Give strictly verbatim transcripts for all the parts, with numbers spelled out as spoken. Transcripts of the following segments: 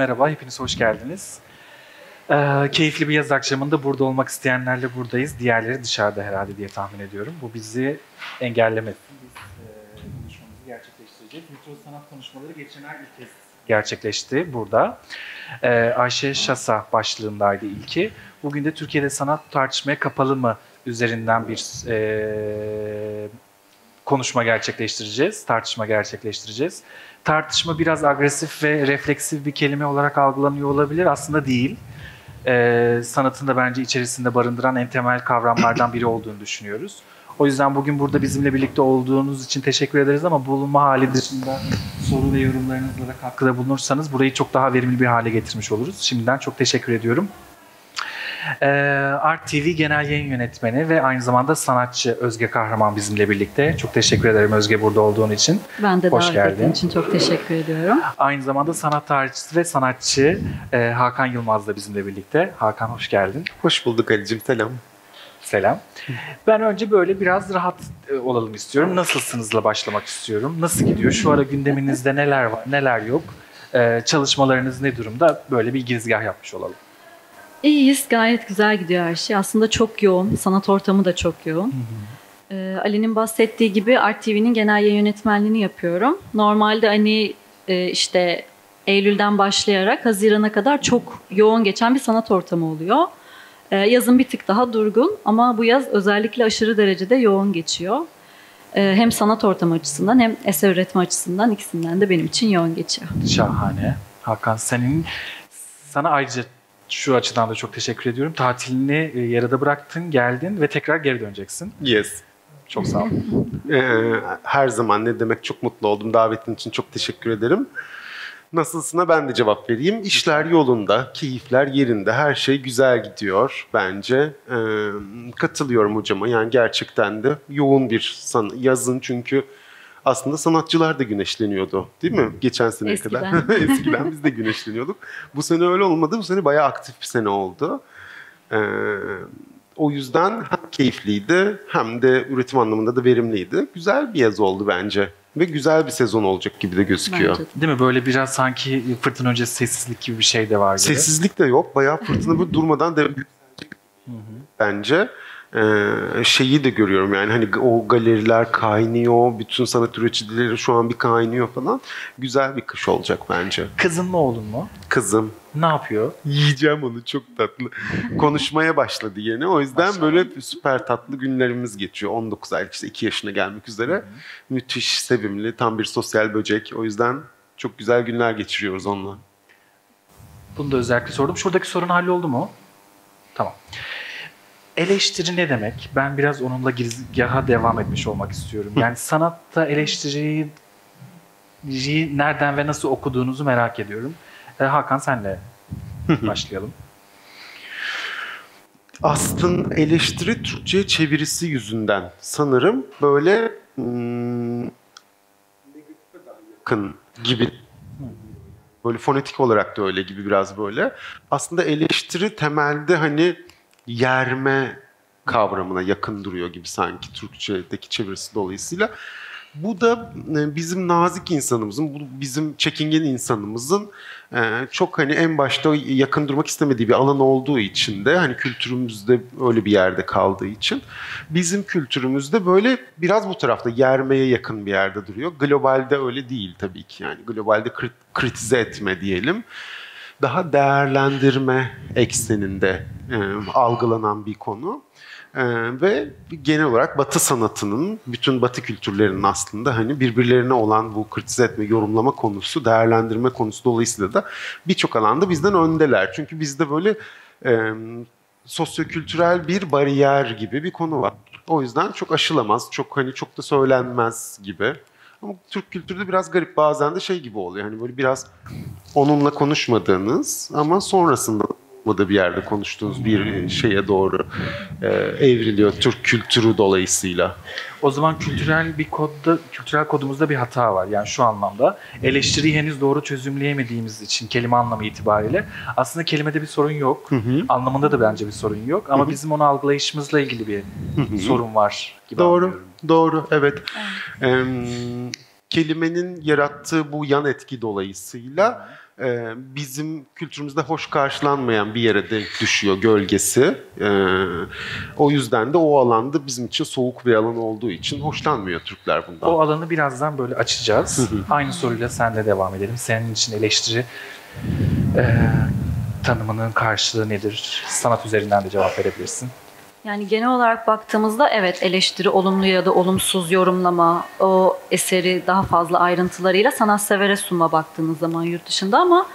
Merhaba, hepiniz hoş geldiniz. Ee, keyifli bir yaz akşamında burada olmak isteyenlerle buradayız. Diğerleri dışarıda herhalde diye tahmin ediyorum. Bu bizi engellemez. Biz e, konuşmamızı gerçekleştireceğiz. Litros Sanat Konuşmaları geçen ay ilk kez gerçekleşti burada. Ee, Ayşe Şasa başlığındaydı ilki. Bugün de Türkiye'de sanat tartışmaya kapalı mı üzerinden bir e, konuşma gerçekleştireceğiz, tartışma gerçekleştireceğiz. Tartışma biraz agresif ve refleksif bir kelime olarak algılanıyor olabilir. Aslında değil. Ee, sanatın da bence içerisinde barındıran en temel kavramlardan biri olduğunu düşünüyoruz. O yüzden bugün burada bizimle birlikte olduğunuz için teşekkür ederiz ama bulunma hali dışında soru ve yorumlarınızla da katkıda bulunursanız burayı çok daha verimli bir hale getirmiş oluruz. Şimdiden çok teşekkür ediyorum. Ee, Art T V Genel Yayın Yönetmeni ve aynı zamanda sanatçı Özge Kahraman bizimle birlikte. Çok teşekkür ederim Özge burada olduğun için. Ben de hoş davet ettiğin için çok teşekkür ediyorum. Aynı zamanda sanat tarihçisi ve sanatçı e, Hakan Yılmaz da bizimle birlikte. Hakan hoş geldin. Hoş bulduk Ali'cim, selam. Selam. Ben önce böyle biraz rahat e, olalım istiyorum. Nasılsınızla başlamak istiyorum. Nasıl gidiyor? Şu ara gündeminizde neler var, neler yok? E, çalışmalarınız ne durumda? Böyle bir girizgah yapmış olalım. İyiyiz, gayet güzel gidiyor her şey. Aslında çok yoğun, sanat ortamı da çok yoğun. Ee, Ali'nin bahsettiği gibi Art T V'nin genel yayın yönetmenliğini yapıyorum. Normalde hani e, işte Eylül'den başlayarak Haziran'a kadar çok yoğun geçen bir sanat ortamı oluyor. Ee, yazın bir tık daha durgun ama bu yaz özellikle aşırı derecede yoğun geçiyor. Ee, hem sanat ortamı açısından hem eser üretme açısından ikisinden de benim için yoğun geçiyor. Şahane. Hakan, senin sana ayrıca şu açıdan da çok teşekkür ediyorum. Tatilini yarıda bıraktın, geldin ve tekrar geri döneceksin. Yes. Çok sağ ol. ee, her zaman ne demek, çok mutlu oldum. Davetin için çok teşekkür ederim. Nasılsına ben de cevap vereyim. İşler yolunda, keyifler yerinde, her şey güzel gidiyor bence. Ee, katılıyorum hocama. Yani gerçekten de yoğun bir yazın çünkü aslında sanatçılar da güneşleniyordu, değil mi? Geçen seneye Eskiden. kadar. Eskiden biz de güneşleniyorduk. Bu sene öyle olmadı. Bu sene bayağı aktif bir sene oldu. Ee, o yüzden hem keyifliydi hem de üretim anlamında da verimliydi. Güzel bir yaz oldu bence. Ve güzel bir sezon olacak gibi de gözüküyor. Bence de. Değil mi? Böyle biraz sanki fırtına öncesi sessizlik gibi bir şey de var gibi. Sessizlik de yok. Bayağı fırtına böyle durmadan devam ediyor. Bence. Ee, şeyi de görüyorum yani hani o galeriler kaynıyor, bütün sanat üreticileri şu an bir kaynıyor falan. Güzel bir kış olacak bence. Kızın mı oğlun mu? Kızım. Ne yapıyor? Yiyeceğim onu, çok tatlı. Konuşmaya başladı yeni. O yüzden Aşağı. böyle süper tatlı günlerimiz geçiyor. on dokuz aylık, işte iki yaşına gelmek üzere. Hı-hı. Müthiş, sevimli, tam bir sosyal böcek. O yüzden çok güzel günler geçiriyoruz onunla. Bunu da özellikle sordum. Şuradaki sorun halloldu mu? Tamam. Eleştiri ne demek? Ben biraz onunla girizgaha devam etmiş olmak istiyorum. Yani sanatta eleştiriyi nereden ve nasıl okuduğunuzu merak ediyorum. Ee, Hakan, senle başlayalım. Aslında eleştiri Türkçe çevirisi yüzünden sanırım böyle hmm, yakın gibi. Böyle fonetik olarak da öyle gibi biraz böyle. Aslında eleştiri temelde hani yerme kavramına yakın duruyor gibi sanki Türkçedeki çevirisi dolayısıyla. Bu da bizim nazik insanımızın, bizim çekingen insanımızın çok hani en başta yakın durmak istemediği bir alan olduğu için de hani kültürümüzde öyle bir yerde kaldığı için bizim kültürümüzde böyle biraz bu tarafta yermeye yakın bir yerde duruyor. Globalde öyle değil tabii ki, yani globalde krit- kritize etme diyelim. Daha değerlendirme ekseninde e, algılanan bir konu e, ve genel olarak Batı sanatının, bütün Batı kültürlerinin aslında hani birbirlerine olan bu kritize etme, yorumlama konusu, değerlendirme konusu dolayısıyla da birçok alanda bizden öndeler. Çünkü bizde böyle e, sosyokültürel bir bariyer gibi bir konu var. O yüzden çok aşılamaz, çok hani çok da söylenmez gibi. Ama Türk kültürü de biraz garip, bazen de şey gibi oluyor. Hani böyle biraz onunla konuşmadığınız ama sonrasında da bir yerde konuştuğunuz bir şeye doğru e, evriliyor Türk kültürü dolayısıyla. O zaman kültürel bir kodda, kültürel kodumuzda bir hata var. Yani şu anlamda eleştiriyi henüz doğru çözümleyemediğimiz için kelime anlamı itibariyle aslında kelimede bir sorun yok. Hı hı. Anlamında da bence bir sorun yok ama hı hı. bizim onu algılayışımızla ilgili bir hı hı. sorun var gibi doğru, anlıyorum. Doğru, evet. Ee, kelimenin yarattığı bu yan etki dolayısıyla e, bizim kültürümüzde hoş karşılanmayan bir yere de düşüyor gölgesi. E, o yüzden de o alanda bizim için soğuk bir alan olduğu için hoşlanmıyor Türkler bundan. O alanı birazdan böyle açacağız. Aynı soruyla senle devam edelim. Senin için eleştiri e, tanımının karşılığı nedir? Sanat üzerinden de cevap verebilirsin. Yani genel olarak baktığımızda evet, eleştiri, olumlu ya da olumsuz yorumlama, o eseri daha fazla ayrıntılarıyla sanatsevere sunma baktığınız zaman yurt dışında, ama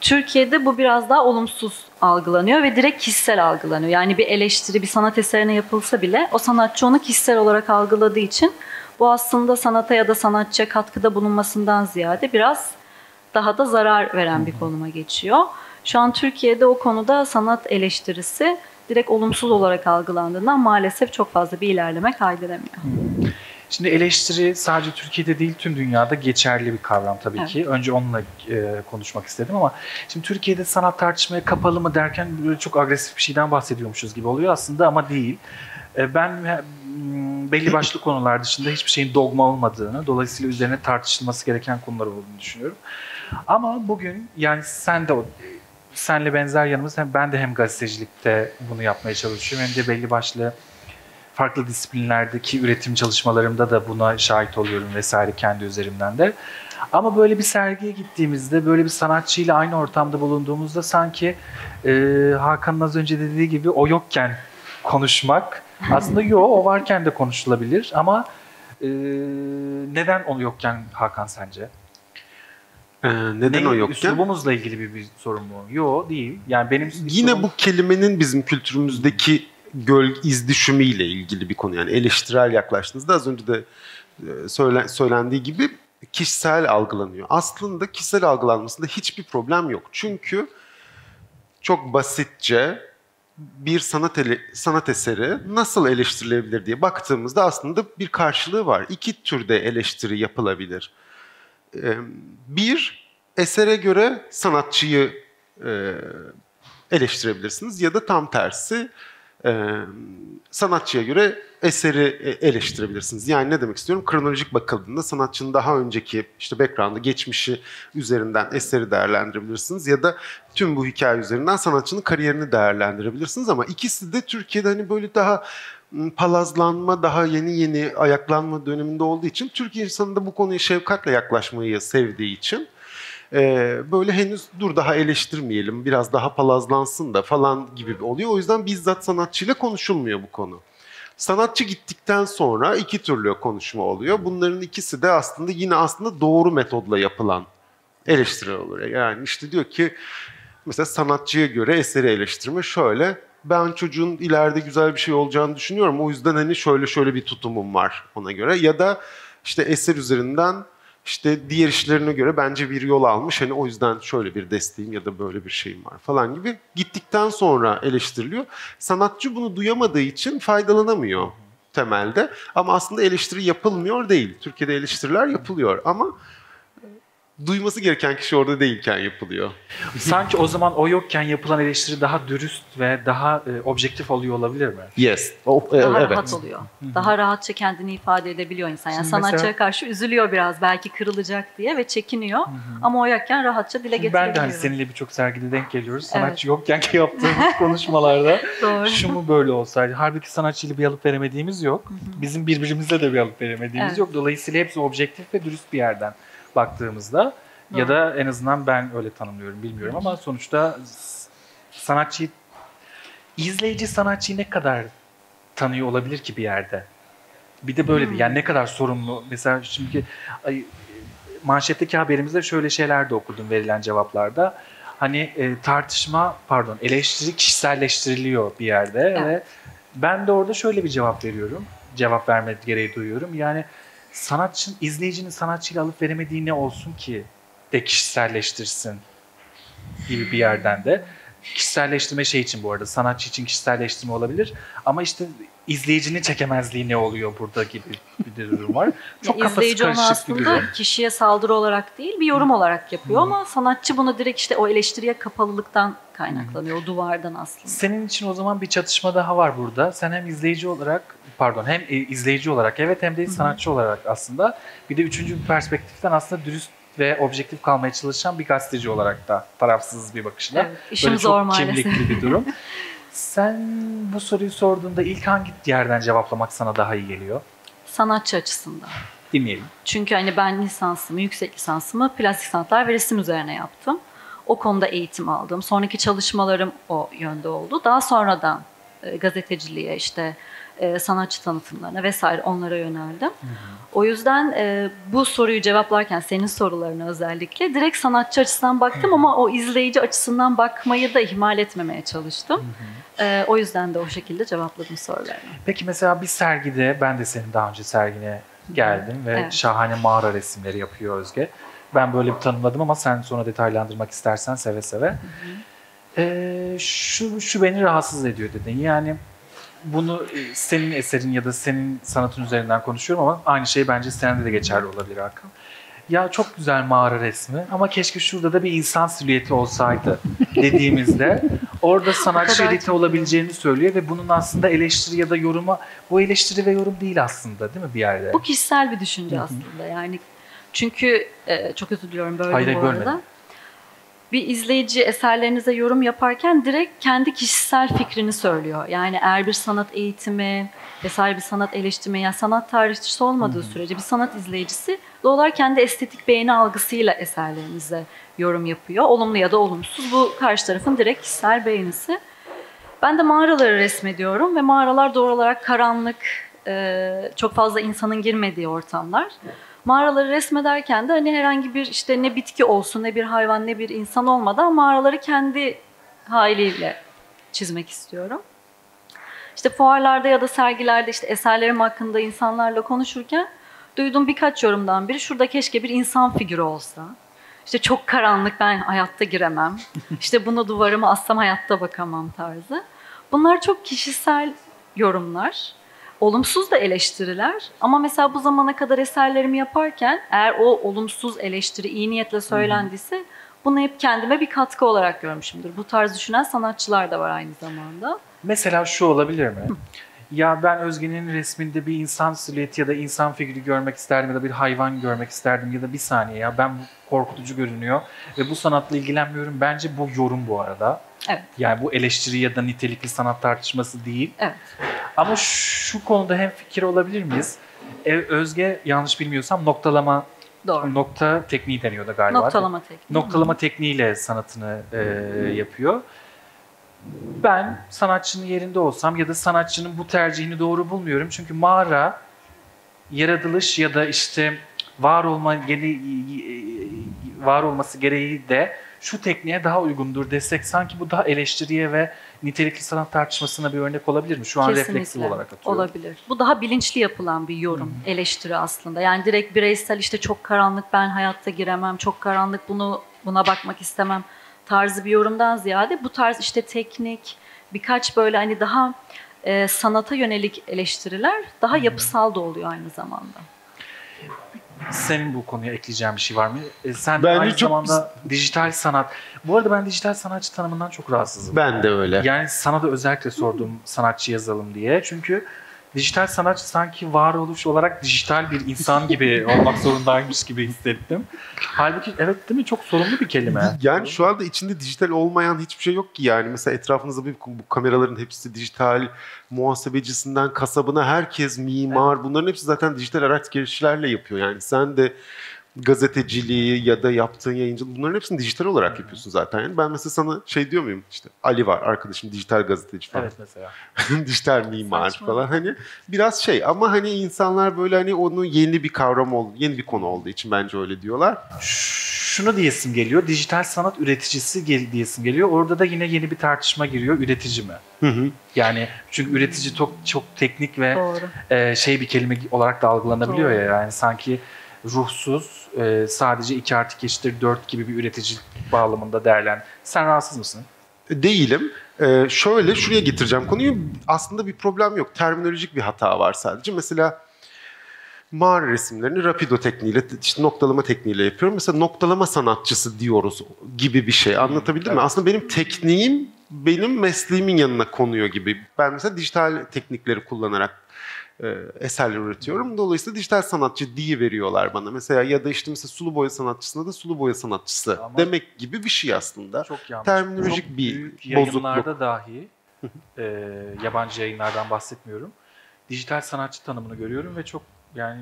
Türkiye'de bu biraz daha olumsuz algılanıyor ve direkt kişisel algılanıyor. Yani bir eleştiri bir sanat eserine yapılsa bile o sanatçı onu kişisel olarak algıladığı için bu aslında sanata ya da sanatçıya katkıda bulunmasından ziyade biraz daha da zarar veren bir konuma geçiyor. Şu an Türkiye'de o konuda sanat eleştirisi direkt olumsuz olarak algılandığından maalesef çok fazla bir ilerleme kaydedemiyor. Şimdi eleştiri sadece Türkiye'de değil, tüm dünyada geçerli bir kavram tabii evet. ki. Önce onunla e, konuşmak istedim ama şimdi Türkiye'de sanat tartışmaya kapalı mı derken böyle çok agresif bir şeyden bahsediyormuşuz gibi oluyor aslında, ama değil. E, ben belli başlı konular dışında hiçbir şeyin dogma olmadığını, dolayısıyla üzerine tartışılması gereken konular olduğunu düşünüyorum. Ama bugün yani sen de o Senle benzer yanımız, ben de hem gazetecilikte bunu yapmaya çalışıyorum hem de belli başlı farklı disiplinlerdeki üretim çalışmalarımda da buna şahit oluyorum vesaire, kendi üzerimden de. Ama böyle bir sergiye gittiğimizde, böyle bir sanatçıyla aynı ortamda bulunduğumuzda sanki e, Hakan'ın az önce dediği gibi o yokken konuşmak, aslında yo, o varken de konuşulabilir ama e, neden o yokken Hakan sence? Ee, neden ne, o yokken? Üslubumuzla ilgili bir, bir sorun mu? Yok değil. Yani benim yine sorun... bu kelimenin bizim kültürümüzdeki göl izdüşümüyle ilgili bir konu. Yani eleştirel yaklaştığınızda az önce de söylen, söylendiği gibi kişisel algılanıyor. Aslında kişisel algılanmasında hiçbir problem yok. Çünkü çok basitçe bir sanat, ele, sanat eseri nasıl eleştirilebilir diye baktığımızda aslında bir karşılığı var. İki türde eleştiri yapılabilir. Bir, esere göre sanatçıyı eleştirebilirsiniz ya da tam tersi sanatçıya göre eseri eleştirebilirsiniz. Yani ne demek istiyorum? Kronolojik bakıldığında sanatçının daha önceki işte background'ı, geçmişi üzerinden eseri değerlendirebilirsiniz ya da tüm bu hikaye üzerinden sanatçının kariyerini değerlendirebilirsiniz, ama ikisi de Türkiye'de hani böyle daha palazlanma, daha yeni yeni ayaklanma döneminde olduğu için, Türkiye insanı da bu konuya şefkatle yaklaşmayı sevdiği için e, böyle henüz dur daha eleştirmeyelim, biraz daha palazlansın da falan gibi oluyor. O yüzden bizzat sanatçıyla konuşulmuyor bu konu. Sanatçı gittikten sonra iki türlü konuşma oluyor. Bunların ikisi de aslında yine aslında doğru metodla yapılan eleştiri oluyor. Yani işte diyor ki mesela sanatçıya göre eseri eleştirme şöyle: ben çocuğun ileride güzel bir şey olacağını düşünüyorum, o yüzden hani şöyle şöyle bir tutumum var ona göre. Ya da işte eser üzerinden işte diğer işlerine göre bence bir yol almış, hani o yüzden şöyle bir desteğim ya da böyle bir şeyim var falan gibi. Gittikten sonra eleştiriliyor. Sanatçı bunu duyamadığı için faydalanamıyor temelde, ama aslında eleştiri yapılmıyor değil. Türkiye'de eleştiriler yapılıyor ama duyması gereken kişi orada değilken yapılıyor. Sanki o zaman o yokken yapılan eleştiri daha dürüst ve daha e, objektif oluyor olabilir mi? Yes. O, e, daha evet. rahat oluyor. Daha rahatça kendini ifade edebiliyor insan. Yani sanatçıya mesela... karşı üzülüyor biraz, belki kırılacak diye ve çekiniyor. Hı hı. Ama o yokken rahatça dile getirebiliyor. Ben de hani seninle birçok sergide denk geliyoruz. Sanatçı evet. yokken yaptığımız konuşmalarda şu mu böyle olsaydı. Halbuki sanatçıyla bir alıp veremediğimiz yok. Hı hı. Bizim birbirimizle de bir alıp veremediğimiz evet. yok. Dolayısıyla hepsi objektif ve dürüst bir yerden baktığımızda, ya da en azından ben öyle tanımlıyorum, bilmiyorum ama sonuçta sanatçı, izleyici sanatçıyı ne kadar tanıyor olabilir ki bir yerde? Bir de böyle bir, yani ne kadar sorumlu? Mesela şimdi manşetteki haberimizde şöyle şeyler de okudum verilen cevaplarda. Hani tartışma, pardon eleştiri kişiselleştiriliyor bir yerde evet. ve ben de orada şöyle bir cevap veriyorum. Cevap verme gereği duyuyorum. Yani sanatçının, izleyicinin sanatçıyla alıp veremediği ne olsun ki de kişiselleştirsin gibi bir yerden de. Kişiselleştirme şey için bu arada, sanatçı için kişiselleştirme olabilir ama işte izleyicinin çekemezliği ne oluyor burada gibi bir durum var. Çok kafası İzleyici karışık aslında bir durum. Kişiye saldırı olarak değil, bir yorum hmm. olarak yapıyor hmm. ama sanatçı bunu direkt işte o eleştiriye kapalılıktan kaynaklanıyor, hmm. o duvardan aslında. Senin için o zaman bir çatışma daha var burada. Sen hem izleyici olarak pardon hem izleyici olarak evet hem de sanatçı olarak aslında bir de üçüncü bir perspektiften aslında dürüst ve objektif kalmaya çalışan bir gazeteci olarak da tarafsız bir bakışla. Evet, işim böyle zor çok kimlikli bir durum. Sen bu soruyu sorduğunda ilk hangi yerden cevaplamak sana daha iyi geliyor? Sanatçı açısından. Dinleyelim. Çünkü hani ben lisansımı, yüksek lisansımı plastik sanatlar ve resim üzerine yaptım. O konuda eğitim aldım. Sonraki çalışmalarım o yönde oldu. Daha sonradan e, gazeteciliğe, işte e, sanatçı tanıtımlarına vesaire onlara yöneldim. Hı hı. O yüzden e, bu soruyu cevaplarken senin sorularına özellikle direkt sanatçı açısından baktım, hı hı, ama o izleyici açısından bakmayı da ihmal etmemeye çalıştım. Hı hı. E, o yüzden de o şekilde cevapladım sorularını. Peki mesela bir sergide, ben de senin daha önce sergine geldim, hı hı, ve evet, şahane mağara resimleri yapıyor Özge. Ben böyle bir tanımladım ama sen sonra detaylandırmak istersen seve seve. Hı hı. Ee, şu, şu beni rahatsız ediyor dedin. Yani bunu senin eserin ya da senin sanatın üzerinden konuşuyorum ama aynı şey bence sende de geçerli olabilir Hakan. Ya çok güzel mağara resmi ama keşke şurada da bir insan silüeti olsaydı dediğimizde orada sanatçı eliti olabileceğini söylüyor ve bunun aslında eleştiri ya da yoruma, bu eleştiri ve yorum değil aslında, değil mi bir yerde? Bu kişisel bir düşünce, hı hı, aslında yani. Çünkü e, çok özür diliyorum böyle Hayır, bu arada. Görmedim. Bir izleyici eserlerinize yorum yaparken direkt kendi kişisel fikrini söylüyor. Yani eğer bir sanat eğitimi vesaire bir sanat eleştirme ya yani sanat tarihçisi olmadığı, hmm, sürece bir sanat izleyicisi doğal olarak kendi estetik beğeni algısıyla eserlerinize yorum yapıyor. Olumlu ya da olumsuz, bu karşı tarafın direkt kişisel beğenisi. Ben de mağaraları resmediyorum ve mağaralar doğal olarak karanlık, e, çok fazla insanın girmediği ortamlar. Mağaraları resmederken de hani herhangi bir işte ne bitki olsun, ne bir hayvan, ne bir insan olmadan mağaraları kendi haliyle çizmek istiyorum. İşte fuarlarda ya da sergilerde işte eserlerim hakkında insanlarla konuşurken duyduğum birkaç yorumdan biri, şurada keşke bir insan figürü olsa. İşte çok karanlık, ben hayatta giremem. İşte bunu duvarıma assam hayatta bakamam tarzı. Bunlar çok kişisel yorumlar. Olumsuz da eleştiriler ama mesela bu zamana kadar eserlerimi yaparken eğer o olumsuz eleştiri iyi niyetle söylendiyse bunu hep kendime bir katkı olarak görmüşümdür. Bu tarz düşünen sanatçılar da var aynı zamanda. Mesela şu olabilir mi? Hı. Ya ben Özge'nin resminde bir insan silüeti ya da insan figürü görmek isterdim ya da bir hayvan görmek isterdim ya da bir saniye ya ben korkutucu görünüyor ve bu sanatla ilgilenmiyorum. Bence bu yorum bu arada. Evet. Yani bu eleştiri ya da nitelikli sanat tartışması değil. Evet. Ama şu konuda hemfikir olabilir miyiz? Özge, yanlış bilmiyorsam noktalama, doğru, nokta tekniği deniyordu galiba. Noktalama tekniği. Noktalama tekniğiyle sanatını e, yapıyor. Ben sanatçının yerinde olsam ya da sanatçının bu tercihini doğru bulmuyorum. Çünkü mağara, yaratılış ya da işte var olma gere var olması gereği de şu tekniğe daha uygundur desek sanki bu daha eleştiriye ve nitelikli sanat tartışmasına bir örnek olabilir mi? Şu an kesinlikle refleksif olarak atıyorum. Olabilir. Bu daha bilinçli yapılan bir yorum, hı-hı, eleştiri aslında. Yani direkt bireysel işte çok karanlık, ben hayatta giremem, çok karanlık, bunu buna bakmak istemem tarzı bir yorumdan ziyade bu tarz işte teknik, birkaç böyle hani daha e, sanata yönelik eleştiriler daha, hı-hı, yapısal da oluyor aynı zamanda. Senin bu konuya ekleyeceğin bir şey var mı? E sen ben aynı çok... zamanda dijital sanat. Bu arada ben dijital sanatçı tanımından çok rahatsızım. Ben de öyle. Yani sana da özellikle sordum sanatçı yazalım diye. Çünkü dijital sanatçı sanki varoluş olarak dijital bir insan gibi olmak zorundaymış gibi hissettim. Halbuki evet, değil mi? Çok sorumlu bir kelime. Yani şu anda içinde dijital olmayan hiçbir şey yok ki yani. Mesela etrafınızda bir, bu kameraların hepsi dijital, muhasebecisinden kasabına herkes mimar. Evet. Bunların hepsi zaten dijital araç girişlerle yapıyor. Yani sen de gazeteciliği ya da yaptığın yayıncılığı bunların hepsini dijital olarak, hı-hı, yapıyorsun zaten. Yani ben mesela sana şey diyor muyum? İşte Ali var arkadaşım, dijital gazeteci falan. Evet mesela. Dijital mimar saçma falan. Hani biraz şey ama hani insanlar böyle hani onu yeni bir kavram oldu, yeni bir konu olduğu için bence öyle diyorlar. Şunu diyesim geliyor. Dijital sanat üreticisi diyesim geliyor. Orada da yine yeni bir tartışma giriyor. Üretici mi? Hı hı. Yani çünkü üretici çok çok teknik ve e, şey bir kelime olarak da algılanabiliyor. Doğru. Ya yani sanki ruhsuz, sadece iki artı iki eşittir dört gibi bir üretici bağlamında derlen. Sen rahatsız mısın? Değilim. Ee, şöyle şuraya getireceğim konuyu. Aslında bir problem yok. Terminolojik bir hata var sadece. Mesela mağara resimlerini rapido tekniğiyle, işte noktalama tekniğiyle yapıyorum. Mesela noktalama sanatçısı diyoruz gibi bir şey. Anlatabildim, evet, mi? Aslında benim tekniğim benim mesleğimin yanına konuyor gibi. Ben mesela dijital teknikleri kullanarak eserler üretiyorum. Dolayısıyla dijital sanatçı diye veriyorlar bana. Mesela ya da işte mesela sulu boya sanatçısına da sulu boya sanatçısı ama demek gibi bir şey aslında. Çok yanlış. Terminolojik çok bir bozukluk. Yayınlarda dahi e, yabancı yayınlardan bahsetmiyorum. Dijital sanatçı tanımını görüyorum ve çok yani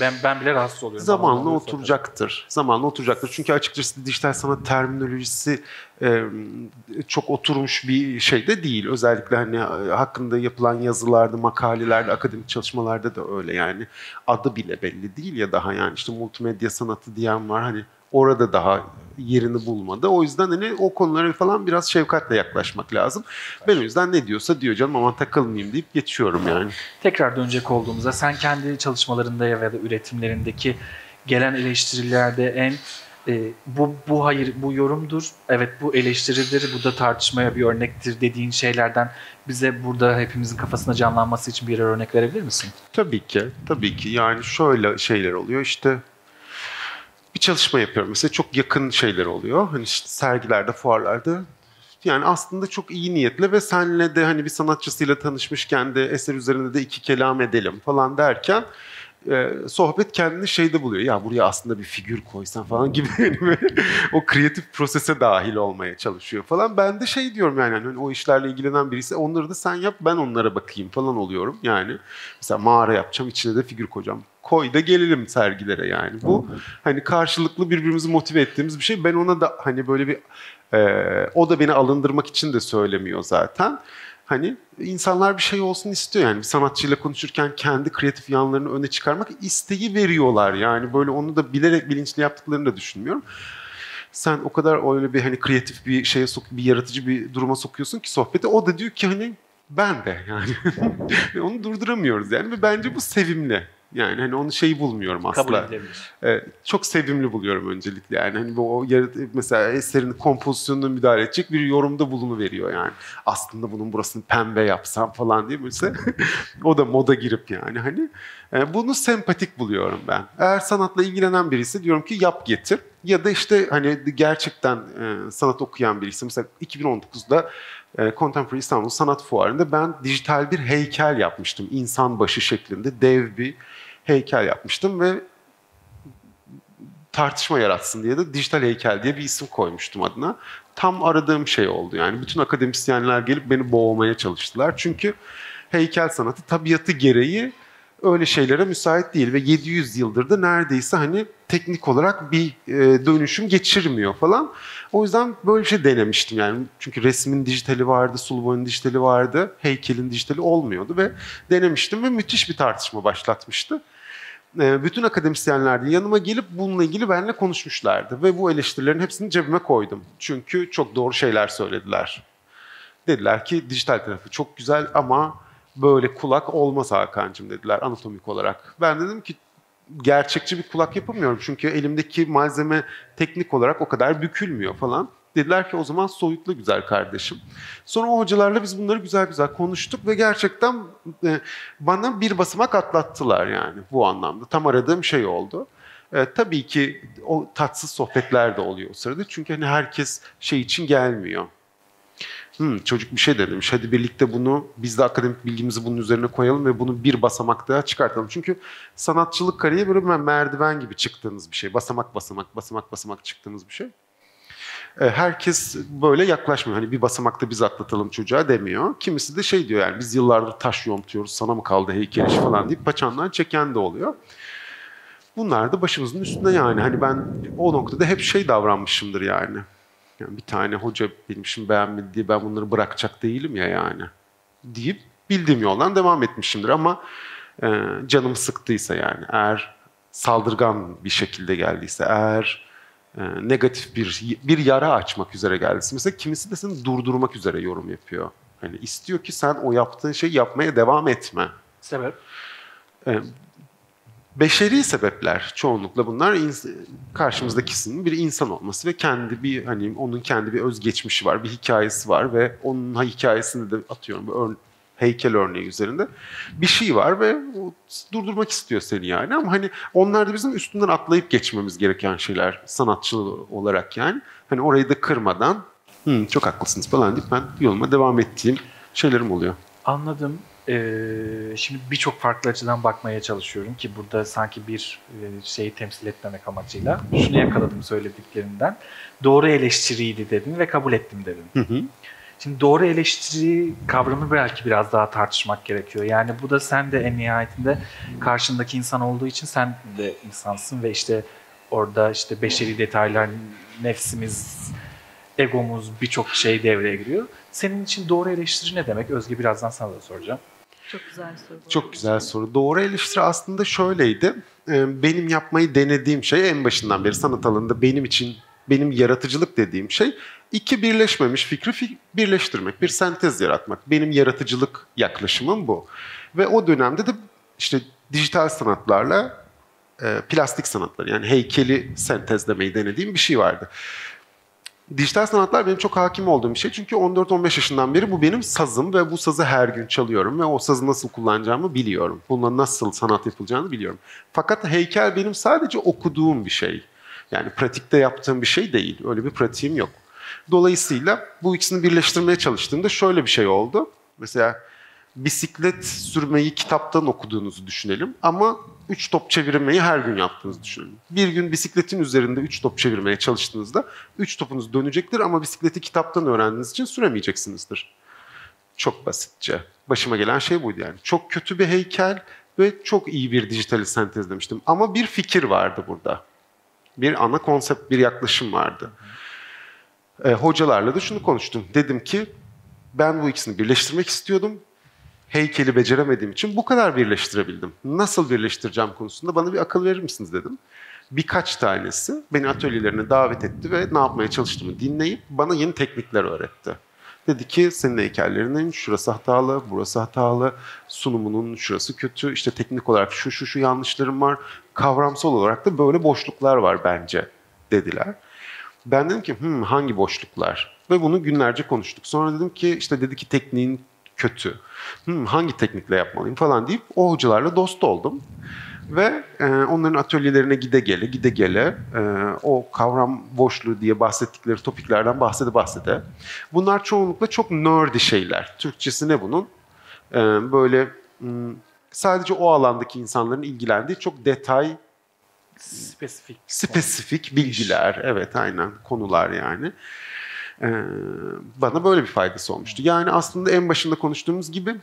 ben ben bile rahatsız oluyorum. Zamanla oturacaktır. Zaten. Zamanla oturacaktır. Çünkü açıkçası dijital sanat terminolojisi e, çok oturmuş bir şey de değil. Özellikle hani hakkında yapılan yazılarda, makalelerde, akademik çalışmalarda da öyle yani. Adı bile belli değil ya daha yani işte multimedya sanatı diyen var hani orada daha yerini bulmadı. O yüzden hani o konulara falan biraz şefkatle yaklaşmak lazım. Ben o yüzden ne diyorsa diyor canım aman takılmayayım deyip geçiyorum yani. Tekrar dönecek olduğumuzda sen kendi çalışmalarında ya da üretimlerindeki gelen eleştirilerde en e, bu, bu hayır, bu yorumdur, evet bu eleştiridir, bu da tartışmaya bir örnektir dediğin şeylerden bize burada hepimizin kafasında canlanması için birer örnek verebilir misin? Tabii ki, tabii ki. Yani şöyle şeyler oluyor işte. Bir çalışma yapıyorum mesela çok yakın şeyler oluyor hani işte sergilerde, fuarlarda yani aslında çok iyi niyetle ve senle de hani bir sanatçısıyla tanışmışken de eser üzerinde de iki kelam edelim falan derken e, sohbet kendini şeyde buluyor ya buraya aslında bir figür koysan falan gibi o kreatif prosese dahil olmaya çalışıyor falan ben de şey diyorum yani hani o işlerle ilgilenen birisi onları da sen yap ben onlara bakayım falan oluyorum yani mesela mağara yapacağım içine de figür koyacağım. Koy da gelelim sergilere yani. Bu hani karşılıklı birbirimizi motive ettiğimiz bir şey. Ben ona da hani böyle bir e, o da beni alındırmak için de söylemiyor zaten. Hani insanlar bir şey olsun istiyor yani. Bir sanatçıyla konuşurken kendi kreatif yanlarını öne çıkarmak isteği veriyorlar. Yani böyle onu da bilerek bilinçli yaptıklarını da düşünmüyorum. Sen o kadar öyle bir hani kreatif bir şeye sok, bir yaratıcı bir duruma sokuyorsun ki sohbeti. O da diyor ki hani ben de yani. Onu durduramıyoruz yani ve bence bu sevimli. Yani hani onu şeyi bulmuyorum aslında. Ee, çok sevimli buluyorum öncelikle yani. Hani bu o mesela eserin kompozisyonuna müdahale edecek bir yorumda bulunuveriyor yani. Aslında bunun burasını pembe yapsam falan diye mesela o da moda girip yani hani e, bunu sempatik buluyorum ben. Eğer sanatla ilgilenen birisi diyorum ki yap getir ya da işte hani gerçekten e, sanat okuyan birisi mesela iki bin on dokuzda Contemporary İstanbul Sanat Fuarı'nda ben dijital bir heykel yapmıştım. İnsan başı şeklinde dev bir heykel yapmıştım ve tartışma yaratsın diye de dijital heykel diye bir isim koymuştum adına. Tam aradığım şey oldu yani. Bütün akademisyenler gelip beni boğmaya çalıştılar. Çünkü heykel sanatı tabiatı gereği öyle şeylere müsait değil ve yedi yüz yıldır da neredeyse hani teknik olarak bir dönüşüm geçirmiyor falan. O yüzden böyle bir şey denemiştim yani. Çünkü resmin dijitali vardı, sulu boyanın dijitali vardı, heykelin dijitali olmuyordu ve denemiştim ve müthiş bir tartışma başlatmıştı. Bütün akademisyenler de yanıma gelip bununla ilgili benimle konuşmuşlardı ve bu eleştirilerin hepsini cebime koydum. Çünkü çok doğru şeyler söylediler. Dediler ki dijital tarafı çok güzel ama böyle kulak olmaz Hakan'cığım dediler anatomik olarak. Ben dedim ki gerçekçi bir kulak yapamıyorum. Çünkü elimdeki malzeme teknik olarak o kadar bükülmüyor falan. Dediler ki o zaman soyutla güzel kardeşim. Sonra o hocalarla biz bunları güzel güzel konuştuk ve gerçekten bana bir basamak atlattılar yani bu anlamda. Tam aradığım şey oldu. E, tabii ki o tatsız sohbetler de oluyor o sırada. Çünkü hani herkes şey için gelmiyor. Hmm, çocuk bir şey de demiş. Hadi birlikte bunu, biz de akademik bilgimizi bunun üzerine koyalım ve bunu bir basamak daha çıkartalım. Çünkü sanatçılık kariyeri böyle merdiven gibi çıktığınız bir şey. Basamak basamak, basamak basamak çıktığınız bir şey. Herkes böyle yaklaşmıyor. Hani bir basamakta biz atlatalım çocuğa demiyor. Kimisi de şey diyor yani biz yıllardır taş yontuyoruz, sana mı kaldı heykel işi falan deyip paçandan çeken de oluyor. Bunlar da başımızın üstünde yani. Hani ben o noktada hep şey davranmışımdır yani. Yani bir tane hoca benim işimi beğenmedi diye ben bunları bırakacak değilim ya yani deyip bildiğim yoldan devam etmişimdir. Ama e, canım sıktıysa yani eğer saldırgan bir şekilde geldiyse, eğer e, negatif bir bir yara açmak üzere geldiyse mesela kimisi de seni durdurmak üzere yorum yapıyor. Yani istiyor ki sen o yaptığın şeyi yapmaya devam etme. Sebep? E, Beşeri sebepler çoğunlukla bunlar karşımızdakisinin bir insan olması ve kendi bir hani onun kendi bir özgeçmişi var, bir hikayesi var ve onun hikayesinde de atıyorum bir örne heykel örneği üzerinde bir şey var ve durdurmak istiyor seni yani ama hani onlar da bizim üstünden atlayıp geçmemiz gereken şeyler sanatçı olarak yani hani orayı da kırmadan çok haklısınız falan deyip ben yoluma devam ettiğim şeylerim oluyor. Anladım. Şimdi birçok farklı açıdan bakmaya çalışıyorum ki burada sanki bir şeyi temsil etmemek amacıyla şunu yakaladım söylediklerinden. Doğru eleştiriydi dedin ve kabul ettim dedin. Hı hı. Şimdi doğru eleştiri kavramı belki biraz daha tartışmak gerekiyor. Yani bu da sen de en nihayetinde karşındaki insan olduğu için sen de insansın ve işte orada işte beşeri detaylar, nefsimiz, egomuz, birçok şey devreye giriyor. Senin için doğru eleştiri ne demek? Özge, birazdan sana da soracağım. Çok güzel soru. Çok güzel soru. Doğru eleştiri aslında şöyleydi. Benim yapmayı denediğim şey en başından beri sanat alanında benim için, benim yaratıcılık dediğim şey iki birleşmemiş fikri birleştirmek, bir sentez yaratmak. Benim yaratıcılık yaklaşımım bu. Ve o dönemde de işte dijital sanatlarla plastik sanatları, yani heykeli sentezlemeyi denediğim bir şey vardı. Dijital sanatlar benim çok hakim olduğum bir şey. Çünkü on dört on beş yaşından beri bu benim sazım ve bu sazı her gün çalıyorum. Ve o sazı nasıl kullanacağımı biliyorum. Bununla nasıl sanat yapılacağını biliyorum. Fakat heykel benim sadece okuduğum bir şey. Yani pratikte yaptığım bir şey değil. Öyle bir pratiğim yok. Dolayısıyla bu ikisini birleştirmeye çalıştığımda şöyle bir şey oldu. Mesela bisiklet sürmeyi kitaptan okuduğunuzu düşünelim. Ama üç top çevirmeyi her gün yaptığınızı düşünün. Bir gün bisikletin üzerinde üç top çevirmeye çalıştığınızda üç topunuz dönecektir ama bisikleti kitaptan öğrendiğiniz için süremeyeceksinizdir. Çok basitçe. Başıma gelen şey buydu yani. Çok kötü bir heykel ve çok iyi bir dijitali sentezlemiştim. Ama bir fikir vardı burada. Bir ana konsept, bir yaklaşım vardı. E, hocalarla da şunu konuştum. Dedim ki ben bu ikisini birleştirmek istiyordum. Heykeli beceremediğim için bu kadar birleştirebildim. Nasıl birleştireceğim konusunda bana bir akıl verir misiniz dedim. Birkaç tanesi beni atölyelerine davet etti ve ne yapmaya çalıştığımı dinleyip bana yeni teknikler öğretti. Dedi ki senin heykellerinin şurası hatalı, burası hatalı, sunumunun şurası kötü, işte teknik olarak şu şu şu yanlışlarım var, kavramsal olarak da böyle boşluklar var bence dediler. Ben dedim ki Hı, hangi boşluklar? Ve bunu günlerce konuştuk. Sonra dedim ki işte dedi ki tekniğin kötü. Hmm, hangi teknikle yapmalıyım falan deyip o hocalarla dost oldum. Ve e, onların atölyelerine gide gele, gide gele e, o kavram boşluğu diye bahsettikleri topiklerden bahsede bahsede. Bunlar çoğunlukla çok nerdy şeyler. Türkçesi ne bunun? E, böyle sadece o alandaki insanların ilgilendiği çok detay, spesifik, spesifik bilgiler. Evet aynen konular yani. Bana böyle bir faydası olmuştu. Yani aslında en başında konuştuğumuz gibi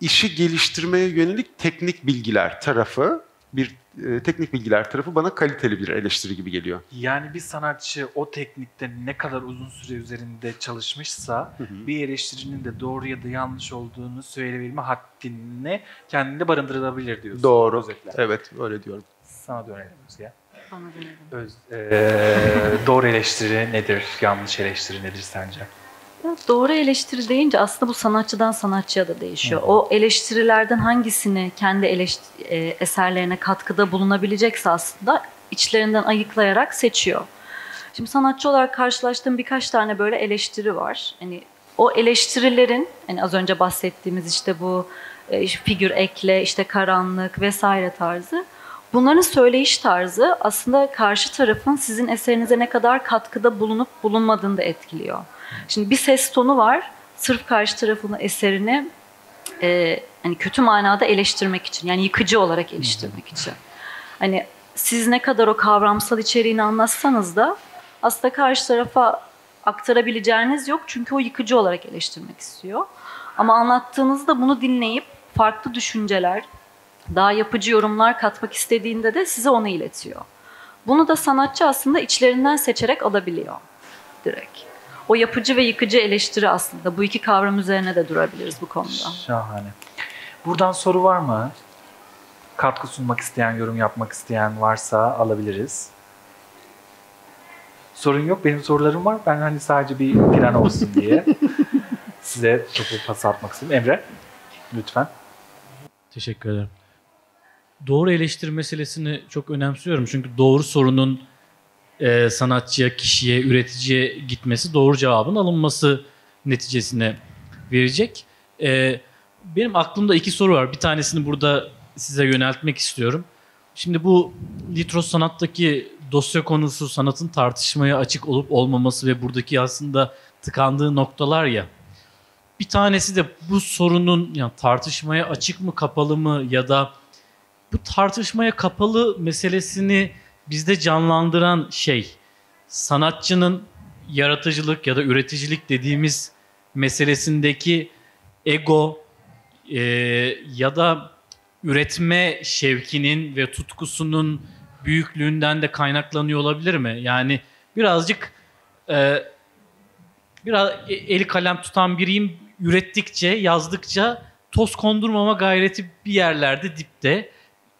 işi geliştirmeye yönelik teknik bilgiler tarafı, bir teknik bilgiler tarafı bana kaliteli bir eleştiri gibi geliyor. Yani bir sanatçı o teknikte ne kadar uzun süre üzerinde çalışmışsa, hı hı, bir eleştirinin de doğru ya da yanlış olduğunu söyleyebilme haddini kendinde barındırılabilir diyorsun. Doğru. Özellikle. Evet, öyle diyorum. Sana dönelim Özge. Öz, ee, doğru eleştiri nedir, yanlış eleştiri nedir sence? Ya doğru eleştiri deyince aslında bu sanatçıdan sanatçıya da değişiyor. Hı. O eleştirilerden hangisini kendi eleştiri, e, eserlerine katkıda bulunabilecekse aslında içlerinden ayıklayarak seçiyor. Şimdi sanatçı olarak karşılaştığım birkaç tane böyle eleştiri var. Hani o eleştirilerin, hani az önce bahsettiğimiz işte bu e, figür ekle, işte karanlık vesaire tarzı. Bunların söyleyiş tarzı aslında karşı tarafın sizin eserinize ne kadar katkıda bulunup bulunmadığını da etkiliyor. Şimdi bir ses tonu var, sırf karşı tarafın eserini e, hani kötü manada eleştirmek için, yani yıkıcı olarak eleştirmek için. Hani siz ne kadar o kavramsal içeriğini anlatsanız da aslında karşı tarafa aktarabileceğiniz yok çünkü o yıkıcı olarak eleştirmek istiyor. Ama anlattığınızda bunu dinleyip farklı düşünceler, daha yapıcı yorumlar katmak istediğinde de size onu iletiyor. Bunu da sanatçı aslında içlerinden seçerek alabiliyor direkt. O yapıcı ve yıkıcı eleştiri aslında. Bu iki kavram üzerine de durabiliriz bu konuda. Şahane. Buradan soru var mı? Katkı sunmak isteyen, yorum yapmak isteyen varsa alabiliriz. Sorun yok. Benim sorularım var. Ben hani sadece bir plan olsun diye size topu pas atmak istedim. Emre, lütfen. Teşekkür ederim. Doğru eleştiri meselesini çok önemsiyorum. Çünkü doğru sorunun e, sanatçıya, kişiye, üreticiye gitmesi, doğru cevabın alınması neticesine verecek. E, benim aklımda iki soru var. Bir tanesini burada size yöneltmek istiyorum. Şimdi bu Litros Sanat'taki dosya konusu sanatın tartışmaya açık olup olmaması ve buradaki aslında tıkandığı noktalar ya. Bir tanesi de bu sorunun yani tartışmaya açık mı kapalı mı ya da bu tartışmaya kapalı meselesini bizde canlandıran şey sanatçının yaratıcılık ya da üreticilik dediğimiz meselesindeki ego e, ya da üretme şevkinin ve tutkusunun büyüklüğünden de kaynaklanıyor olabilir mi? Yani birazcık e, biraz eli kalem tutan biriyim, ürettikçe, yazdıkça toz kondurmama gayreti bir yerlerde dipte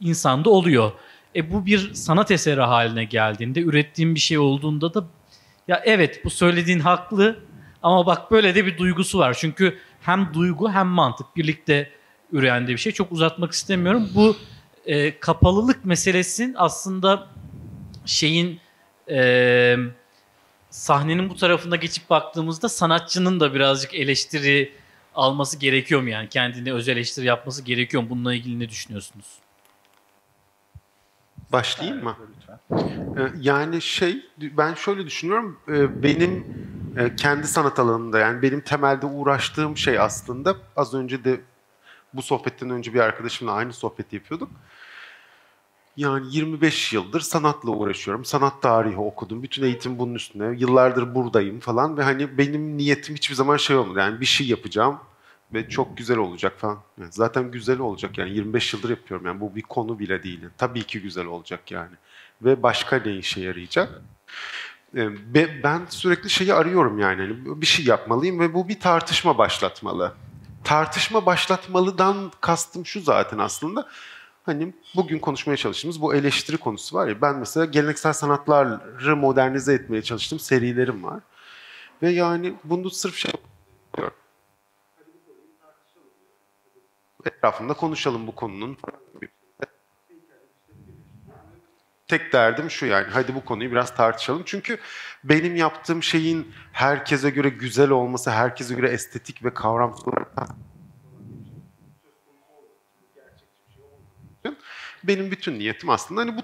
insanda oluyor. E bu bir sanat eseri haline geldiğinde, ürettiğim bir şey olduğunda da ya evet bu söylediğin haklı ama bak böyle de bir duygusu var. Çünkü hem duygu hem mantık birlikte üreyen de bir şey. Çok uzatmak istemiyorum. Bu e, kapalılık meselesinin aslında şeyin e, sahnenin bu tarafına geçip baktığımızda sanatçının da birazcık eleştiri alması gerekiyor mu? Yani kendine öz eleştiri yapması gerekiyor mu? Bununla ilgili ne düşünüyorsunuz? Başlayayım mı? Yani şey, ben şöyle düşünüyorum. Benim kendi sanat alanımda, yani benim temelde uğraştığım şey aslında, az önce de bu sohbetten önce bir arkadaşımla aynı sohbeti yapıyorduk. Yani yirmi beş yıldır sanatla uğraşıyorum. Sanat tarihi okudum. Bütün eğitim bunun üstüne. Yıllardır buradayım falan ve hani benim niyetim hiçbir zaman şey olmadı. Yani bir şey yapacağım ve çok güzel olacak falan. Yani zaten güzel olacak yani. yirmi beş yıldır yapıyorum yani. Bu bir konu bile değil. Tabii ki güzel olacak yani. Ve başka ne işe yarayacak? Ben sürekli şeyi arıyorum yani. Bir şey yapmalıyım ve bu bir tartışma başlatmalı. Tartışma başlatmalıdan kastım şu zaten aslında. Hani bugün konuşmaya çalıştığımız bu eleştiri konusu var ya, ben mesela geleneksel sanatları modernize etmeye çalıştığım serilerim var. Ve yani bunu sırf şey yapıyorum. Etrafında konuşalım bu konunun. Tek derdim şu yani, hadi bu konuyu biraz tartışalım. Çünkü benim yaptığım şeyin herkese göre güzel olması, herkese göre estetik ve kavramsal benim bütün niyetim aslında hani bu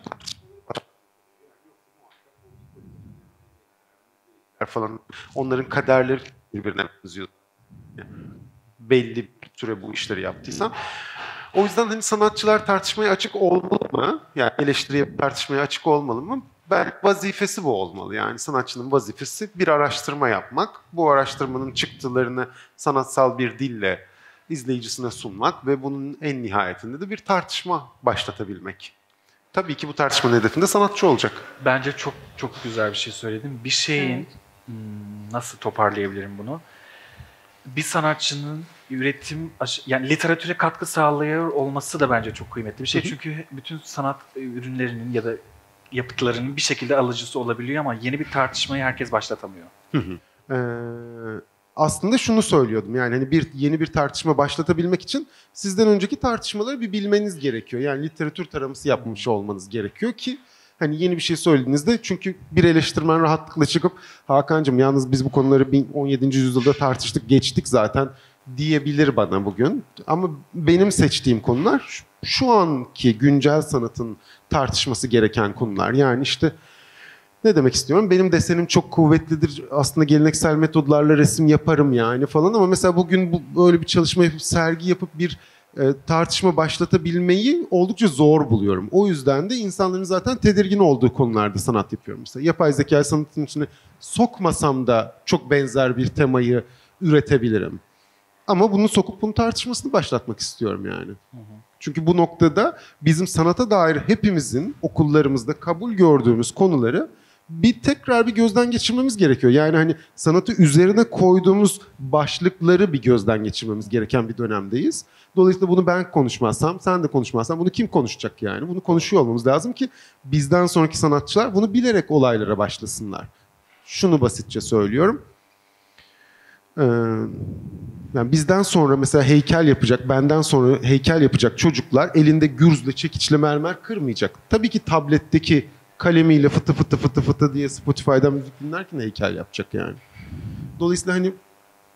falan, onların kaderleri birbirine benziyor. Yani belli bir süre bu işleri yaptıysam. O yüzden hani sanatçılar tartışmaya açık olmalı mı? Yani eleştiriye, tartışmaya açık olmalı mı? Ben vazifesi bu olmalı. Yani sanatçının vazifesi bir araştırma yapmak. Bu araştırmanın çıktılarını sanatsal bir dille izleyicisine sunmak ve bunun en nihayetinde de bir tartışma başlatabilmek. Tabii ki bu tartışmanın hedefinde sanatçı olacak. Bence çok çok güzel bir şey söyledin. Bir şeyin, nasıl toparlayabilirim bunu? Bir sanatçının üretim, yani literatüre katkı sağlıyor olması da bence çok kıymetli bir şey. Çünkü bütün sanat ürünlerinin ya da yapıtlarının bir şekilde alıcısı olabiliyor ama yeni bir tartışmayı herkes başlatamıyor. Hı hı. Ee... Aslında şunu söylüyordum yani hani bir yeni bir tartışma başlatabilmek için sizden önceki tartışmaları bir bilmeniz gerekiyor. Yani literatür taraması yapmış olmanız gerekiyor ki hani yeni bir şey söylediğinizde, çünkü bir eleştirmen rahatlıkla çıkıp Hakan'cığım yalnız biz bu konuları on yedinci yüzyılda tartıştık geçtik zaten diyebilir bana bugün. Ama benim seçtiğim konular şu anki güncel sanatın tartışması gereken konular. Yani işte ne demek istiyorum? Benim desenim çok kuvvetlidir. Aslında geleneksel metodlarla resim yaparım yani falan ama mesela bugün bu, böyle bir çalışma yapıp sergi yapıp bir e, tartışma başlatabilmeyi oldukça zor buluyorum. O yüzden de insanların zaten tedirgin olduğu konularda sanat yapıyorum. Mesela yapay zeka sanatının içine sokmasam da çok benzer bir temayı üretebilirim. Ama bunu sokup bunun tartışmasını başlatmak istiyorum yani. Hı hı. Çünkü bu noktada bizim sanata dair hepimizin okullarımızda kabul gördüğümüz konuları bir tekrar bir gözden geçirmemiz gerekiyor. Yani hani sanatı üzerine koyduğumuz başlıkları bir gözden geçirmemiz gereken bir dönemdeyiz. Dolayısıyla bunu ben konuşmazsam, sen de konuşmazsan bunu kim konuşacak yani? Bunu konuşuyor olmamız lazım ki bizden sonraki sanatçılar bunu bilerek olaylara başlasınlar. Şunu basitçe söylüyorum. Ee, yani bizden sonra mesela heykel yapacak, benden sonra heykel yapacak çocuklar elinde gürzle, çekiçle mermer kırmayacak. Tabii ki tabletteki kalemiyle fıtı fıtı fıtı fıtı diye Spotify'dan müzik dinlerken heykel yapacak yani. Dolayısıyla hani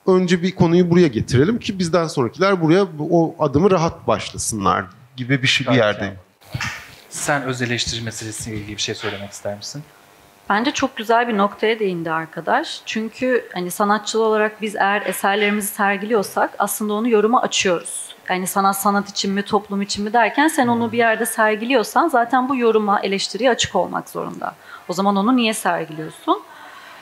önce bir konuyu buraya getirelim ki bizden sonrakiler buraya o adımı rahat başlasınlar gibi bir şey bir yerdeyim. Sen öz eleştiri meselesiyle ilgili bir şey söylemek ister misin? Bence çok güzel bir noktaya değindi arkadaş. Çünkü hani sanatçı olarak biz eğer eserlerimizi sergiliyorsak aslında onu yoruma açıyoruz. Yani sanat sanat için mi, toplum için mi derken sen onu bir yerde sergiliyorsan zaten bu yoruma, eleştiriye açık olmak zorunda. O zaman onu niye sergiliyorsun?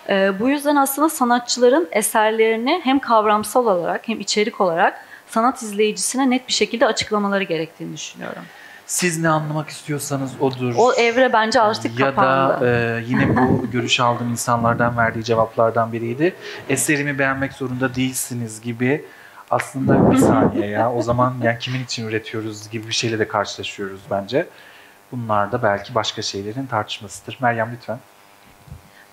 Ee, bu yüzden aslında sanatçıların eserlerini hem kavramsal olarak hem içerik olarak sanat izleyicisine net bir şekilde açıklamaları gerektiğini düşünüyorum. Siz ne anlamak istiyorsanız odur. O evre bence artık kapandı. Ya da e, yine bu görüş aldığım insanlardan verdiği cevaplardan biriydi. Eserimi beğenmek zorunda değilsiniz gibi. Aslında bir saniye ya, o zaman yani kimin için üretiyoruz gibi bir şeyle de karşılaşıyoruz bence. Bunlar da belki başka şeylerin tartışmasıdır. Meryem lütfen.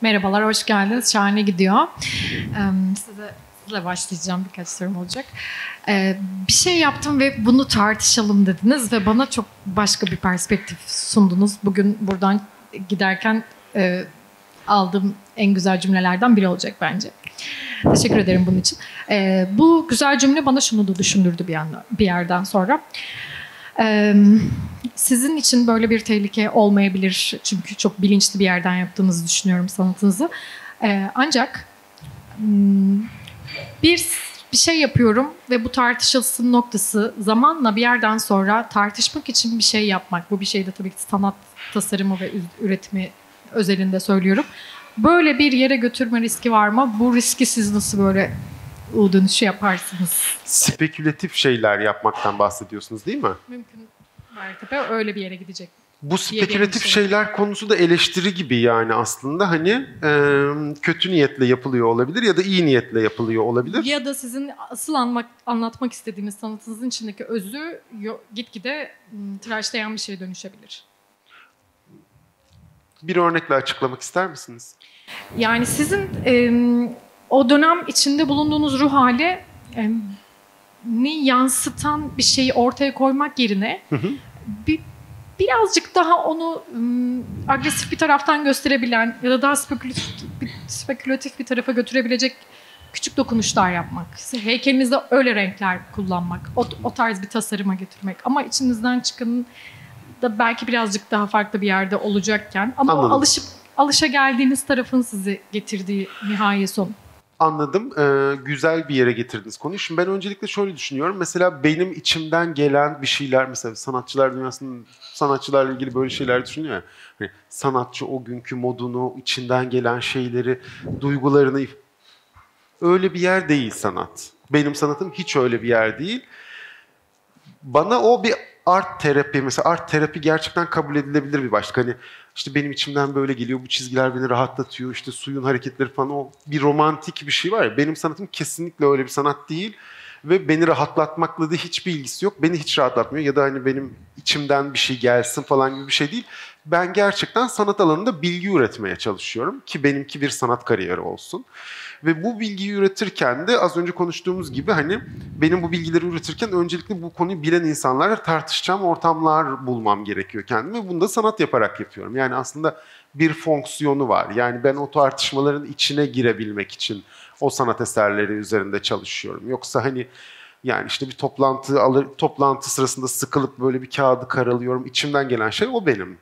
Merhabalar, hoş geldiniz. Şahane gidiyor. Ee, size... ile başlayacağım, birkaç sorum olacak. Ee, bir şey yaptım ve bunu tartışalım dediniz ve bana çok başka bir perspektif sundunuz. Bugün buradan giderken e, aldığım en güzel cümlelerden biri olacak bence. Teşekkür ederim bunun için. Ee, bu güzel cümle bana şunu da düşündürdü bir yandan, bir yerden sonra. Ee, sizin için böyle bir tehlike olmayabilir çünkü çok bilinçli bir yerden yaptığınızı düşünüyorum sanatınızı. Ee, ancak Bir, bir şey yapıyorum ve bu tartışılsın noktası zamanla bir yerden sonra tartışmak için bir şey yapmak. Bu bir şey de tabii ki sanat tasarımı ve üretimi özelinde söylüyorum. Böyle bir yere götürme riski var mı? Bu riski siz nasıl böyle U dönüşü yaparsınız? Spekülatif şeyler yapmaktan bahsediyorsunuz değil mi? Mümkün mertebe öyle bir yere gidecek. Bu spekülatif şey. şeyler konusu da eleştiri gibi yani aslında hani e, kötü niyetle yapılıyor olabilir ya da iyi niyetle yapılıyor olabilir. Ya da sizin asıl anmak, anlatmak istediğiniz sanatınızın içindeki özü gitgide tıraşlayan bir şeye dönüşebilir. Bir örnekle açıklamak ister misiniz? Yani sizin e, o dönem içinde bulunduğunuz ruh hali e, ni yansıtan bir şeyi ortaya koymak yerine hı hı. bir birazcık daha onu ım, agresif bir taraftan gösterebilen ya da daha spekülatif bir, spekülatif bir tarafa götürebilecek küçük dokunuşlar yapmak. Heykelinizde öyle renkler kullanmak, o, o tarz bir tasarıma getirmek. Ama içinizden çıkanın da belki birazcık daha farklı bir yerde olacakken ama o alışıp alışa geldiğiniz tarafın sizi getirdiği nihai son. Anladım. Ee, güzel bir yere getirdiniz konuyu. Şimdi ben öncelikle şöyle düşünüyorum. Mesela benim içimden gelen bir şeyler, mesela sanatçılar dünyasının sanatçılarla ilgili böyle şeyler düşünüyor ya. Hani sanatçı o günkü modunu, içinden gelen şeyleri, duygularını... Öyle bir yer değil sanat. Benim sanatım hiç öyle bir yer değil. Bana o bir art terapi, mesela art terapi gerçekten kabul edilebilir bir başlık. Hani işte benim içimden böyle geliyor, bu çizgiler beni rahatlatıyor, işte suyun hareketleri falan, o bir romantik bir şey var ya, benim sanatım kesinlikle öyle bir sanat değil ve beni rahatlatmakla da hiçbir ilgisi yok, beni hiç rahatlatmıyor ya da hani benim içimden bir şey gelsin falan gibi bir şey değil. Ben gerçekten sanat alanında bilgi üretmeye çalışıyorum ki benimki bir sanat kariyeri olsun. Ve bu bilgiyi üretirken de az önce konuştuğumuz gibi hani benim bu bilgileri üretirken öncelikle bu konuyu bilen insanlarla tartışacağım ortamlar bulmam gerekiyor kendime. Bunu da sanat yaparak yapıyorum. Yani aslında bir fonksiyonu var. Yani ben o tartışmaların içine girebilmek için o sanat eserleri üzerinde çalışıyorum. Yoksa hani yani işte bir toplantı alır, toplantı sırasında sıkılıp böyle bir kağıdı karalıyorum. İçimden gelen şey o benim.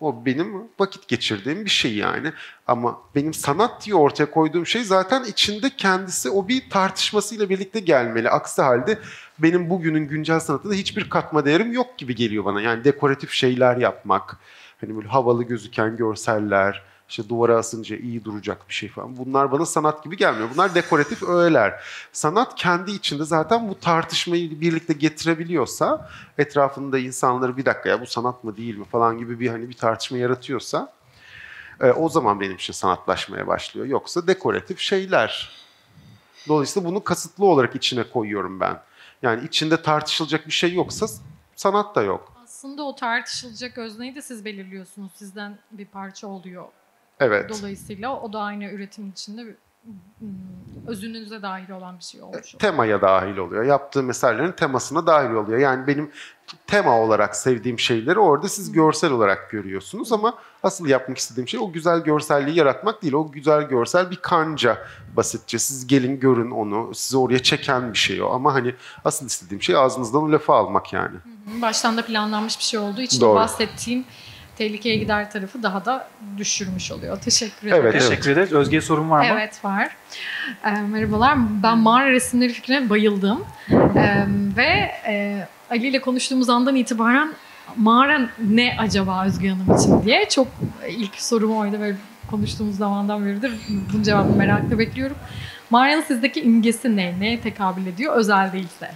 O benim vakit geçirdiğim bir şey yani. Ama benim sanat diye ortaya koyduğum şey zaten içinde kendisi o bir tartışmasıyla birlikte gelmeli. Aksi halde benim bugünün güncel sanatında hiçbir katma değerim yok gibi geliyor bana. Yani dekoratif şeyler yapmak, hani böyle havalı gözüken görseller, işte duvara asınca iyi duracak bir şey falan. Bunlar bana sanat gibi gelmiyor. Bunlar dekoratif öğeler. Sanat kendi içinde zaten bu tartışmayı birlikte getirebiliyorsa, etrafında insanları bir dakika ya bu sanat mı değil mi falan gibi bir hani bir tartışma yaratıyorsa, e, o zaman benim için sanatlaşmaya başlıyor. Yoksa dekoratif şeyler. Dolayısıyla bunu kasıtlı olarak içine koyuyorum ben. Yani içinde tartışılacak bir şey yoksa sanat da yok. Aslında o tartışılacak özneyi de siz belirliyorsunuz. Sizden bir parça oluyor. Evet. Dolayısıyla o da aynı üretim içinde özünüze dahil olan bir şey olmuş. Temaya dahil oluyor. Yaptığım eserlerin temasına dahil oluyor. Yani benim tema olarak sevdiğim şeyleri orada siz görsel olarak görüyorsunuz ama asıl yapmak istediğim şey o güzel görselliği yaratmak değil. O güzel görsel bir kanca basitçe. Siz gelin görün onu. Sizi oraya çeken bir şey o. Ama hani asıl istediğim şey ağzınızdan o lafı almak yani. Baştan da planlanmış bir şey olduğu için bahsettiğim tehlikeye gider tarafı daha da düşürmüş oluyor. Teşekkür ederim. Evet, teşekkür evet. ederiz. Özge'ye sorun var mı? Evet, var. E, merhabalar. Ben mağara resimleri fikrine bayıldım. E, ve e, Ali ile konuştuğumuz andan itibaren mağara ne acaba Özge Hanım için diye çok ilk sorum oydu. Böyle konuştuğumuz zamandan beridir bunun cevabını merakla bekliyorum. Mağaranın sizdeki imgesi ne? Neye tekabül ediyor? Özel değilse.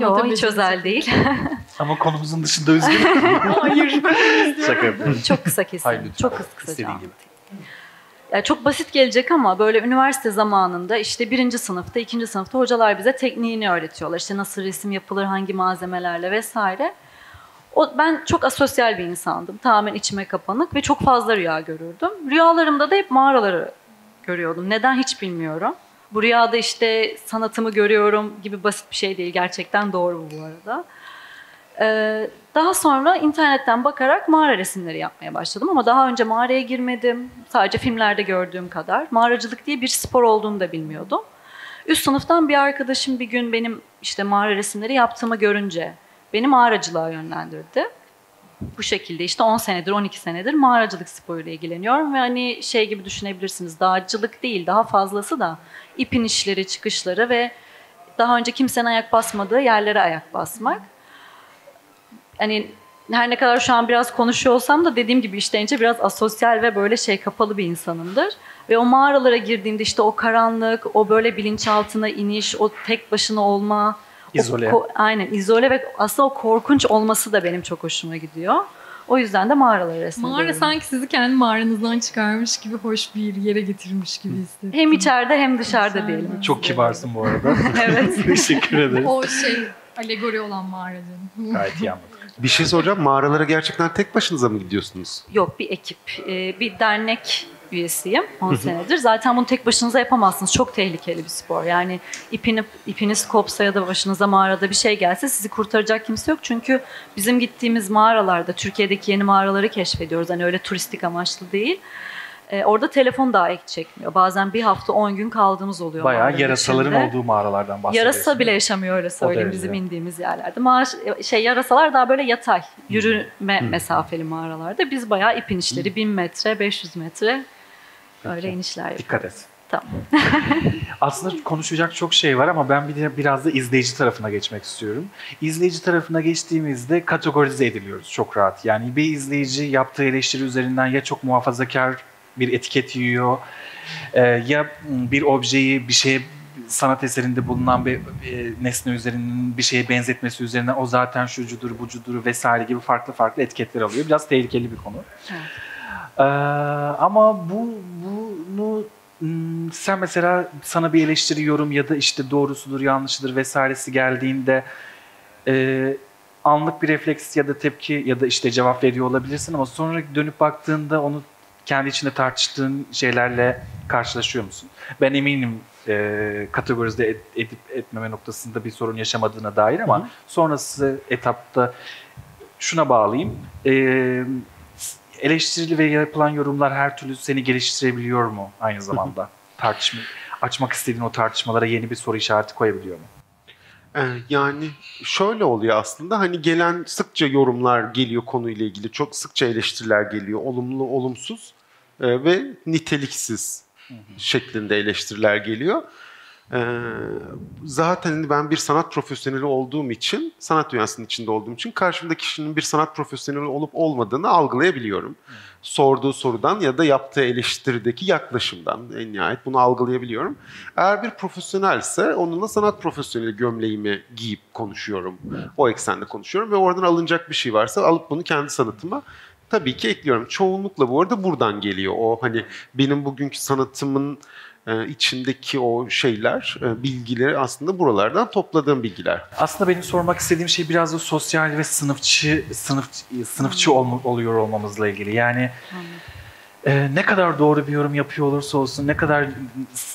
Yok, hiç özel değil. Ama konumuzun dışında Özge. Hayır. Şaka. Çok kısa kesin. Çok kısa. Yani çok basit gelecek ama böyle üniversite zamanında işte birinci sınıfta, ikinci sınıfta hocalar bize tekniğini öğretiyorlar. İşte nasıl resim yapılır, hangi malzemelerle vesaire. O, ben çok asosyal bir insandım. Tamamen içime kapanık ve çok fazla rüya görürdüm. Rüyalarımda da hep mağaraları görüyordum. Neden hiç bilmiyorum. Bu rüyada işte sanatımı görüyorum gibi basit bir şey değil. Gerçekten doğru bu arada. Ee, daha sonra internetten bakarak mağara resimleri yapmaya başladım. Ama daha önce mağaraya girmedim. Sadece filmlerde gördüğüm kadar. Mağaracılık diye bir spor olduğunu da bilmiyordum. Üst sınıftan bir arkadaşım bir gün benim işte mağara resimleri yaptığımı görünce beni mağaracılığa yönlendirdi. Bu şekilde işte on senedir, on iki senedir mağaracılık sporuyla ilgileniyorum. Ve hani şey gibi düşünebilirsiniz, dağcılık değil, daha fazlası da ipin işleri, çıkışları ve daha önce kimsenin ayak basmadığı yerlere ayak basmak. Hani her ne kadar şu an biraz konuşuyor olsam da dediğim gibi işteyince biraz asosyal ve böyle şey kapalı bir insanımdır. Ve o mağaralara girdiğimde işte o karanlık, o böyle bilinçaltına iniş, o tek başına olma... İzole. O, aynen izole ve aslında o korkunç olması da benim çok hoşuma gidiyor. O yüzden de mağaraları resmediyorum. Mağara sanki sizi kendi mağaranızdan çıkarmış gibi hoş bir yere getirmiş gibi hissettim. Hem içeride hem dışarıda içeride. Diyelim. Çok kibarsın bu arada. Evet. Teşekkür ederim. O şey alegori olan mağaracığım. Gayet iyi anladım. Bir şey soracağım. Mağaralara gerçekten tek başınıza mı gidiyorsunuz? Yok, bir ekip. Bir dernek üyesiyim on senedir. Zaten bunu tek başınıza yapamazsınız. Çok tehlikeli bir spor. Yani ipini, ipiniz kopsa ya da başınıza mağarada bir şey gelse sizi kurtaracak kimse yok. Çünkü bizim gittiğimiz mağaralarda, Türkiye'deki yeni mağaraları keşfediyoruz. Hani öyle turistik amaçlı değil. Ee, orada telefon daha ek çekmiyor. Bazen bir hafta on gün kaldığımız oluyor. Bayağı yarasaların içinde olduğu mağaralardan bahsediyoruz. Yarasa bile yaşamıyor öyle söyleyeyim bizim indiğimiz yerlerde. Mağara, şey, yarasalar daha böyle yatay, yürüme hmm. mesafeli mağaralarda. Biz bayağı ipin işleri hmm. bin metre, beş yüz metre. Peki. Öyle inişler yapıyor. Dikkat et. Tamam. Aslında konuşacak çok şey var ama ben bir de biraz da izleyici tarafına geçmek istiyorum. İzleyici tarafına geçtiğimizde kategorize ediliyoruz çok rahat. Yani bir izleyici yaptığı eleştiri üzerinden ya çok muhafazakar bir etiket yiyor, ya bir objeyi bir şeye, sanat eserinde bulunan bir nesne üzerinden bir şeye benzetmesi üzerine o zaten şucudur, bucudur vesaire gibi farklı farklı etiketler alıyor. Biraz tehlikeli bir konu. Evet. Ee, ama bu bunu sen mesela sana bir eleştiri yorum ya da işte doğrusudur yanlışıdır vesairesi geldiğinde e, anlık bir refleks ya da tepki ya da işte cevap veriyor olabilirsin ama sonra dönüp baktığında onu kendi içinde tartıştığın şeylerle karşılaşıyor musun? Ben eminim e, kategorize et, edip etmeme noktasında bir sorun yaşamadığına dair ama Hı. sonrası etapta şuna bağlayayım. E, Eleştirili ve yapılan yorumlar her türlü seni geliştirebiliyor mu aynı zamanda? Tartışma, açmak istediğin o tartışmalara yeni bir soru işareti koyabiliyor mu? Yani şöyle oluyor aslında, hani gelen sıkça yorumlar geliyor konuyla ilgili. Çok sıkça eleştiriler geliyor. Olumlu, olumsuz ve niteliksiz şeklinde eleştiriler geliyor. Zaten ben bir sanat profesyoneli olduğum için, sanat dünyasının içinde olduğum için karşımdaki kişinin bir sanat profesyoneli olup olmadığını algılayabiliyorum. Hmm. Sorduğu sorudan ya da yaptığı eleştirideki yaklaşımdan en nihayet bunu algılayabiliyorum. Eğer bir profesyonelse onunla sanat profesyoneli gömleğimi giyip konuşuyorum. Hmm. O eksende konuşuyorum ve oradan alınacak bir şey varsa alıp bunu kendi sanatıma tabii ki ekliyorum. Çoğunlukla bu arada buradan geliyor. O hani benim bugünkü sanatımın içindeki o şeyler, bilgileri aslında buralardan topladığım bilgiler. Aslında benim sormak istediğim şey biraz da sosyal ve sınıfçı sınıf sınıfçı ol, oluyor olmamızla ilgili. Yani e, ne kadar doğru bir yorum yapıyor olursa olsun, ne kadar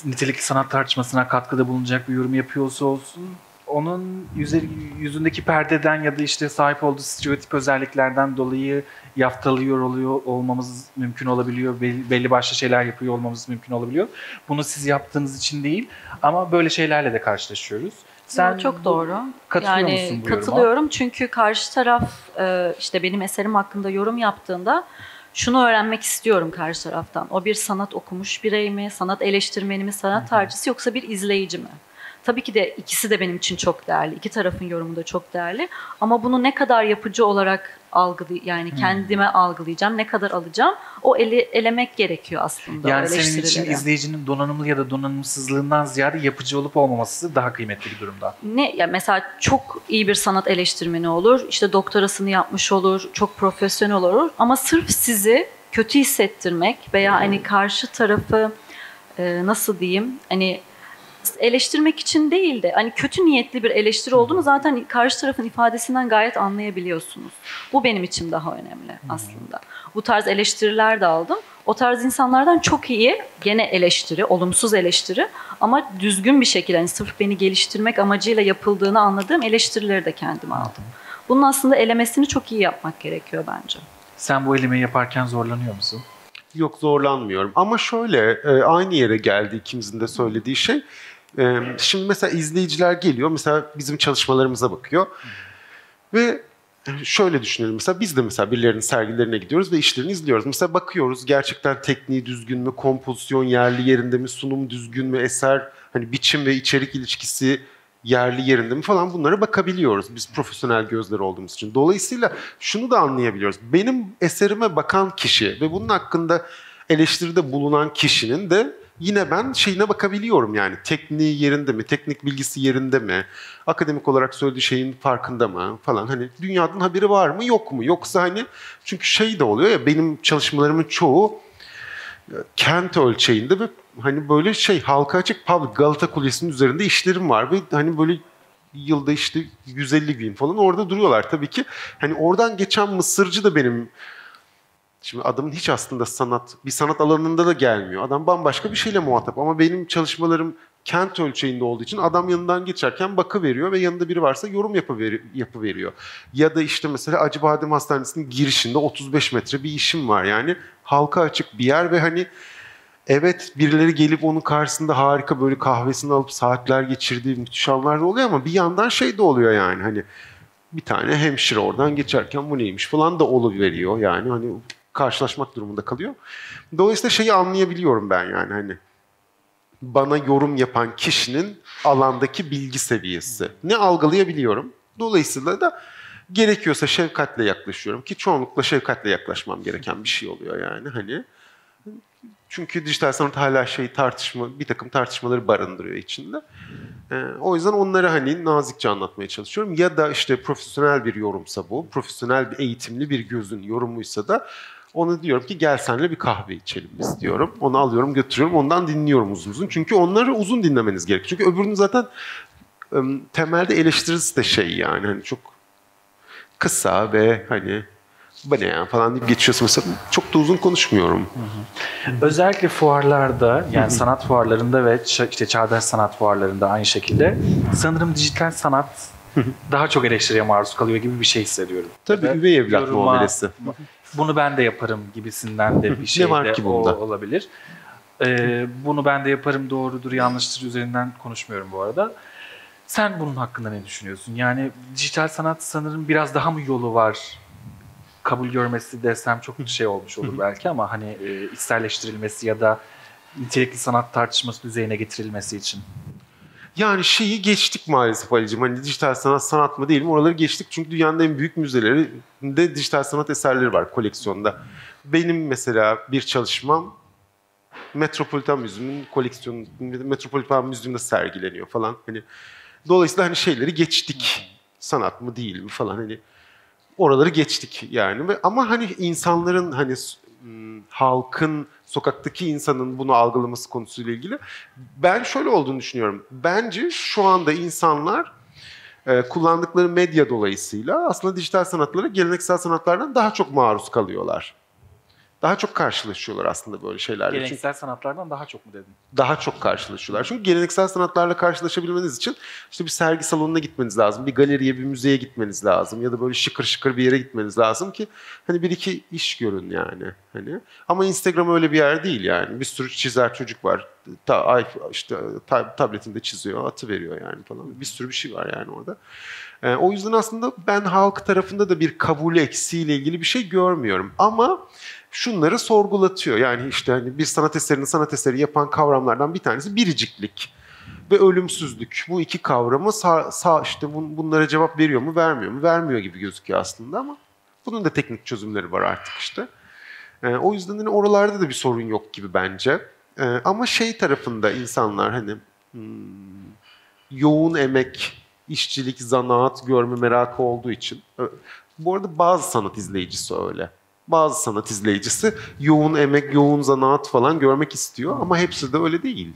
nitelikli sanat tartışmasına katkıda bulunacak bir yorum yapıyorsa olsun, onun yüzü, yüzündeki perdeden ya da işte sahip olduğu stereotip özelliklerden dolayı yaftalıyor oluyor olmamız mümkün olabiliyor. Belli, belli başlı şeyler yapıyor olmamız mümkün olabiliyor. Bunu siz yaptığınız için değil ama böyle şeylerle de karşılaşıyoruz. Sen ya, çok doğru. Katılıyor yani, musun bu yoruma? Katılıyorum çünkü karşı taraf işte benim eserim hakkında yorum yaptığında şunu öğrenmek istiyorum karşı taraftan. O bir sanat okumuş birey mi, sanat eleştirmeni mi, sanat tarihçisi yoksa bir izleyici mi? Tabii ki de ikisi de benim için çok değerli. İki tarafın yorumu da çok değerli. Ama bunu ne kadar yapıcı olarak algılı, yani hmm. kendime algılayacağım, ne kadar alacağım, o ele, elemek gerekiyor aslında. Yani senin için izleyicinin donanımlı ya da donanımsızlığından ziyade yapıcı olup olmaması daha kıymetli bir durumda. Ne, yani mesela çok iyi bir sanat eleştirmeni olur, işte doktorasını yapmış olur, çok profesyonel olur ama sırf sizi kötü hissettirmek veya hmm. hani karşı tarafı nasıl diyeyim, hani eleştirmek için değil de hani kötü niyetli bir eleştiri olduğunu zaten karşı tarafın ifadesinden gayet anlayabiliyorsunuz. Bu benim için daha önemli aslında. Bu tarz eleştiriler de aldım. O tarz insanlardan çok iyi gene eleştiri, olumsuz eleştiri ama düzgün bir şekilde, yani sırf beni geliştirmek amacıyla yapıldığını anladığım eleştirileri de kendime aldım. Bunun aslında elemesini çok iyi yapmak gerekiyor bence. Sen bu elemeyi yaparken zorlanıyor musun? Yok, zorlanmıyorum ama şöyle aynı yere geldi ikimizin de söylediği şey. Şimdi mesela izleyiciler geliyor, mesela bizim çalışmalarımıza bakıyor ve şöyle düşünelim, mesela biz de mesela birilerinin sergilerine gidiyoruz ve işlerini izliyoruz. Mesela bakıyoruz, gerçekten tekniği düzgün mü, kompozisyon yerli yerinde mi, sunum düzgün mü, eser hani biçim ve içerik ilişkisi yerli yerinde mi falan, bunlara bakabiliyoruz biz profesyonel gözler olduğumuz için. Dolayısıyla şunu da anlayabiliyoruz. Benim eserime bakan kişi ve bunun hakkında eleştiride bulunan kişinin de yine ben şeyine bakabiliyorum, yani tekniği yerinde mi, teknik bilgisi yerinde mi, akademik olarak söylediği şeyin farkında mı falan, hani dünyadan haberi var mı yok mu, yoksa hani çünkü şey de oluyor ya, benim çalışmalarımın çoğu kent ölçeğinde ve hani böyle şey halka açık public, Galata Kulesi'nin üzerinde işlerim var ve hani böyle yılda işte yüz elli gün falan orada duruyorlar tabii ki. Hani oradan geçen mısırcı da benim, şimdi adamın hiç aslında sanat, bir sanat alanında da gelmiyor. Adam bambaşka bir şeyle muhatap ama benim çalışmalarım kent ölçeğinde olduğu için adam yanından geçerken bakıveriyor ve yanında biri varsa yorum yapıveri, yapıveriyor. Ya da işte mesela Acıbadem Hastanesi'nin girişinde otuz beş metre bir işim var, yani halka açık bir yer ve hani evet, birileri gelip onun karşısında harika böyle kahvesini alıp saatler geçirdiği müthiş anlar da oluyor ama bir yandan şey de oluyor, yani hani bir tane hemşire oradan geçerken bu neymiş falan da oluveriyor, yani hani karşılaşmak durumunda kalıyor. Dolayısıyla şeyi anlayabiliyorum ben, yani hani bana yorum yapan kişinin alandaki bilgi seviyesi ne, algılayabiliyorum. Dolayısıyla da gerekiyorsa şefkatle yaklaşıyorum ki çoğunlukla şefkatle yaklaşmam gereken bir şey oluyor, yani hani. Çünkü dijital sanat hala şey tartışma, bir takım tartışmaları barındırıyor içinde. Ee, o yüzden onları hani nazikçe anlatmaya çalışıyorum. Ya da işte profesyonel bir yorumsa bu, profesyonel bir eğitimli bir gözün yorumuysa da ona diyorum ki gel senle bir kahve içelim biz diyorum. Onu alıyorum, götürüyorum, ondan dinliyorum uzun uzun. Çünkü onları uzun dinlemeniz gerekiyor. Çünkü öbürünün zaten ım, temelde eleştirisi de şey, yani hani çok kısa ve hani bana ya falan deyip geçiyorsun mesela. Çok da uzun konuşmuyorum. Hı hı. Özellikle fuarlarda, yani hı hı. sanat fuarlarında ve işte çağdaş sanat fuarlarında aynı şekilde sanırım dijital sanat hı hı. daha çok eleştiriye maruz kalıyor gibi bir şey hissediyorum. Tabii evet, üvey evlat yoruma, muamelesi. Bunu ben de yaparım gibisinden de bir şey de olabilir. Ee, bunu ben de yaparım, doğrudur yanlıştır üzerinden konuşmuyorum bu arada. Sen bunun hakkında ne düşünüyorsun? Yani dijital sanat sanırım biraz daha mı yolu var? Kabul görmesi desem çok bir şey olmuş olur belki ama hani e, içselleştirilmesi ya da nitelikli sanat tartışması düzeyine getirilmesi için. Yani şeyi geçtik maalesef Ali'cim. Hani dijital sanat sanat mı değil mi? Oraları geçtik çünkü dünyanın en büyük müzelerinde dijital sanat eserleri var koleksiyonda. Benim mesela bir çalışmam Metropolitan Müzesi'nin koleksiyonu, Metropolitan Müzesi'nde sergileniyor falan. Hani dolayısıyla hani şeyleri geçtik. Sanat mı değil mi falan hani. Oraları geçtik yani ve ama hani insanların hani halkın, sokaktaki insanın bunu algılaması konusuyla ilgili ben şöyle olduğunu düşünüyorum. Bence şu anda insanlar e, kullandıkları medya dolayısıyla aslında dijital sanatlara geleneksel sanatlardan daha çok maruz kalıyorlar. daha çok karşılaşıyorlar aslında böyle şeylerle. Geleneksel Çünkü, sanatlardan daha çok mu dedin? Daha çok karşılaşıyorlar. Çünkü geleneksel sanatlarla karşılaşabilmeniz için işte bir sergi salonuna gitmeniz lazım, bir galeriye, bir müzeye gitmeniz lazım ya da böyle şıkır şıkır bir yere gitmeniz lazım ki hani bir iki iş görün yani. Hani ama Instagram öyle bir yer değil yani. Bir sürü çizer çocuk var. Ta, işte ta, tabletinde çiziyor, atıveriyor yani falan. Bir sürü bir şey var yani orada. E, o yüzden aslında ben halk tarafında da bir kabul eksiğiyle ilgili bir şey görmüyorum. Ama şunları sorgulatıyor. Yani işte hani bir sanat eserini sanat eseri yapan kavramlardan bir tanesi biriciklik ve ölümsüzlük. Bu iki kavramı sağ, sağ işte bun, bunlara cevap veriyor mu, vermiyor mu? Vermiyor gibi gözüküyor aslında ama bunun da teknik çözümleri var artık işte. E, o yüzden hani oralarda da bir sorun yok gibi bence. E, ama şey tarafında insanlar hani hmm, yoğun emek, işçilik, zanaat görme merakı olduğu için. Bu arada bazı sanat izleyicisi öyle. Bazı sanat izleyicisi yoğun emek, yoğun zanaat falan görmek istiyor ama hepsi de öyle değil.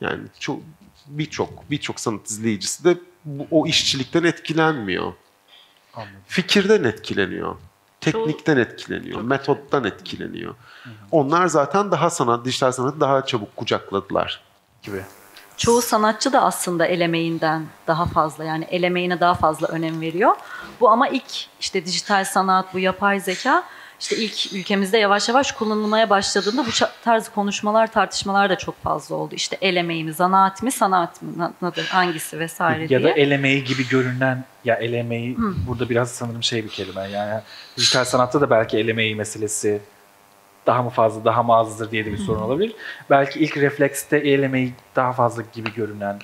Yani çok birçok birçok sanat izleyicisi de bu, o işçilikten etkilenmiyor. Anladım. Fikirden etkileniyor. Teknikten etkileniyor, çok metottan güzel. etkileniyor. Hı hı. Onlar zaten daha sanat, dijital sanatı daha çabuk kucakladılar gibi. Çoğu sanatçı da aslında el emeğinden daha fazla, yani el emeğine daha fazla önem veriyor. Bu ama ilk işte dijital sanat, bu yapay zeka işte ilk ülkemizde yavaş yavaş kullanılmaya başladığında bu tarz konuşmalar, tartışmalar da çok fazla oldu. İşte el emeği mi, zanaat mı, sanat mı, hangisi vesaire ya diye. Ya da el emeği gibi görünen, ya el emeği Hı. burada biraz sanırım şey bir kelime. Yani dijital sanatta da belki el emeği meselesi daha mı fazla, daha mı azdır diye de bir sorun olabilir. Belki ilk reflekste el emeği daha fazla gibi görünen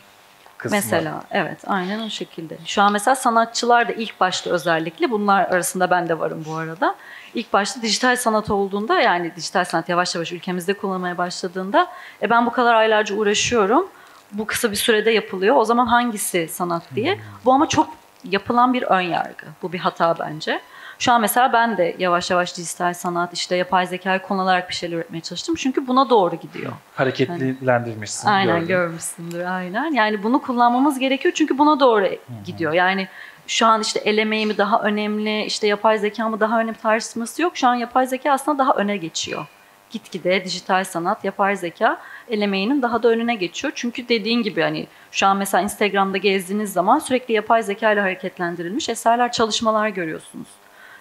kısmı. Mesela evet, aynen o şekilde. Şu an mesela sanatçılar da ilk başta özellikle, bunlar arasında ben de varım bu arada. İlk başta dijital sanat olduğunda, yani dijital sanat yavaş yavaş ülkemizde kullanmaya başladığında e ben bu kadar aylarca uğraşıyorum, bu kısa bir sürede yapılıyor, o zaman hangisi sanat diye. Hmm. Bu ama çok yapılan bir önyargı. Bu bir hata bence. Şu an mesela ben de yavaş yavaş dijital sanat, işte yapay zekayı konu olarak bir şeyler üretmeye çalıştım. Çünkü buna doğru gidiyor. Hareketlendirmişsin. Yani, aynen, görmüşsündür, aynen. Yani bunu kullanmamız gerekiyor çünkü buna doğru Hı-hı. gidiyor. Yani şu an işte el emeği mi daha önemli, işte yapay zeka mı daha önemli tartışması yok. Şu an yapay zeka aslında daha öne geçiyor. Gitgide dijital sanat, yapay zeka el emeğinin daha da önüne geçiyor. Çünkü dediğin gibi hani şu an mesela Instagram'da gezdiğiniz zaman sürekli yapay zeka ile hareketlendirilmiş eserler, çalışmalar görüyorsunuz.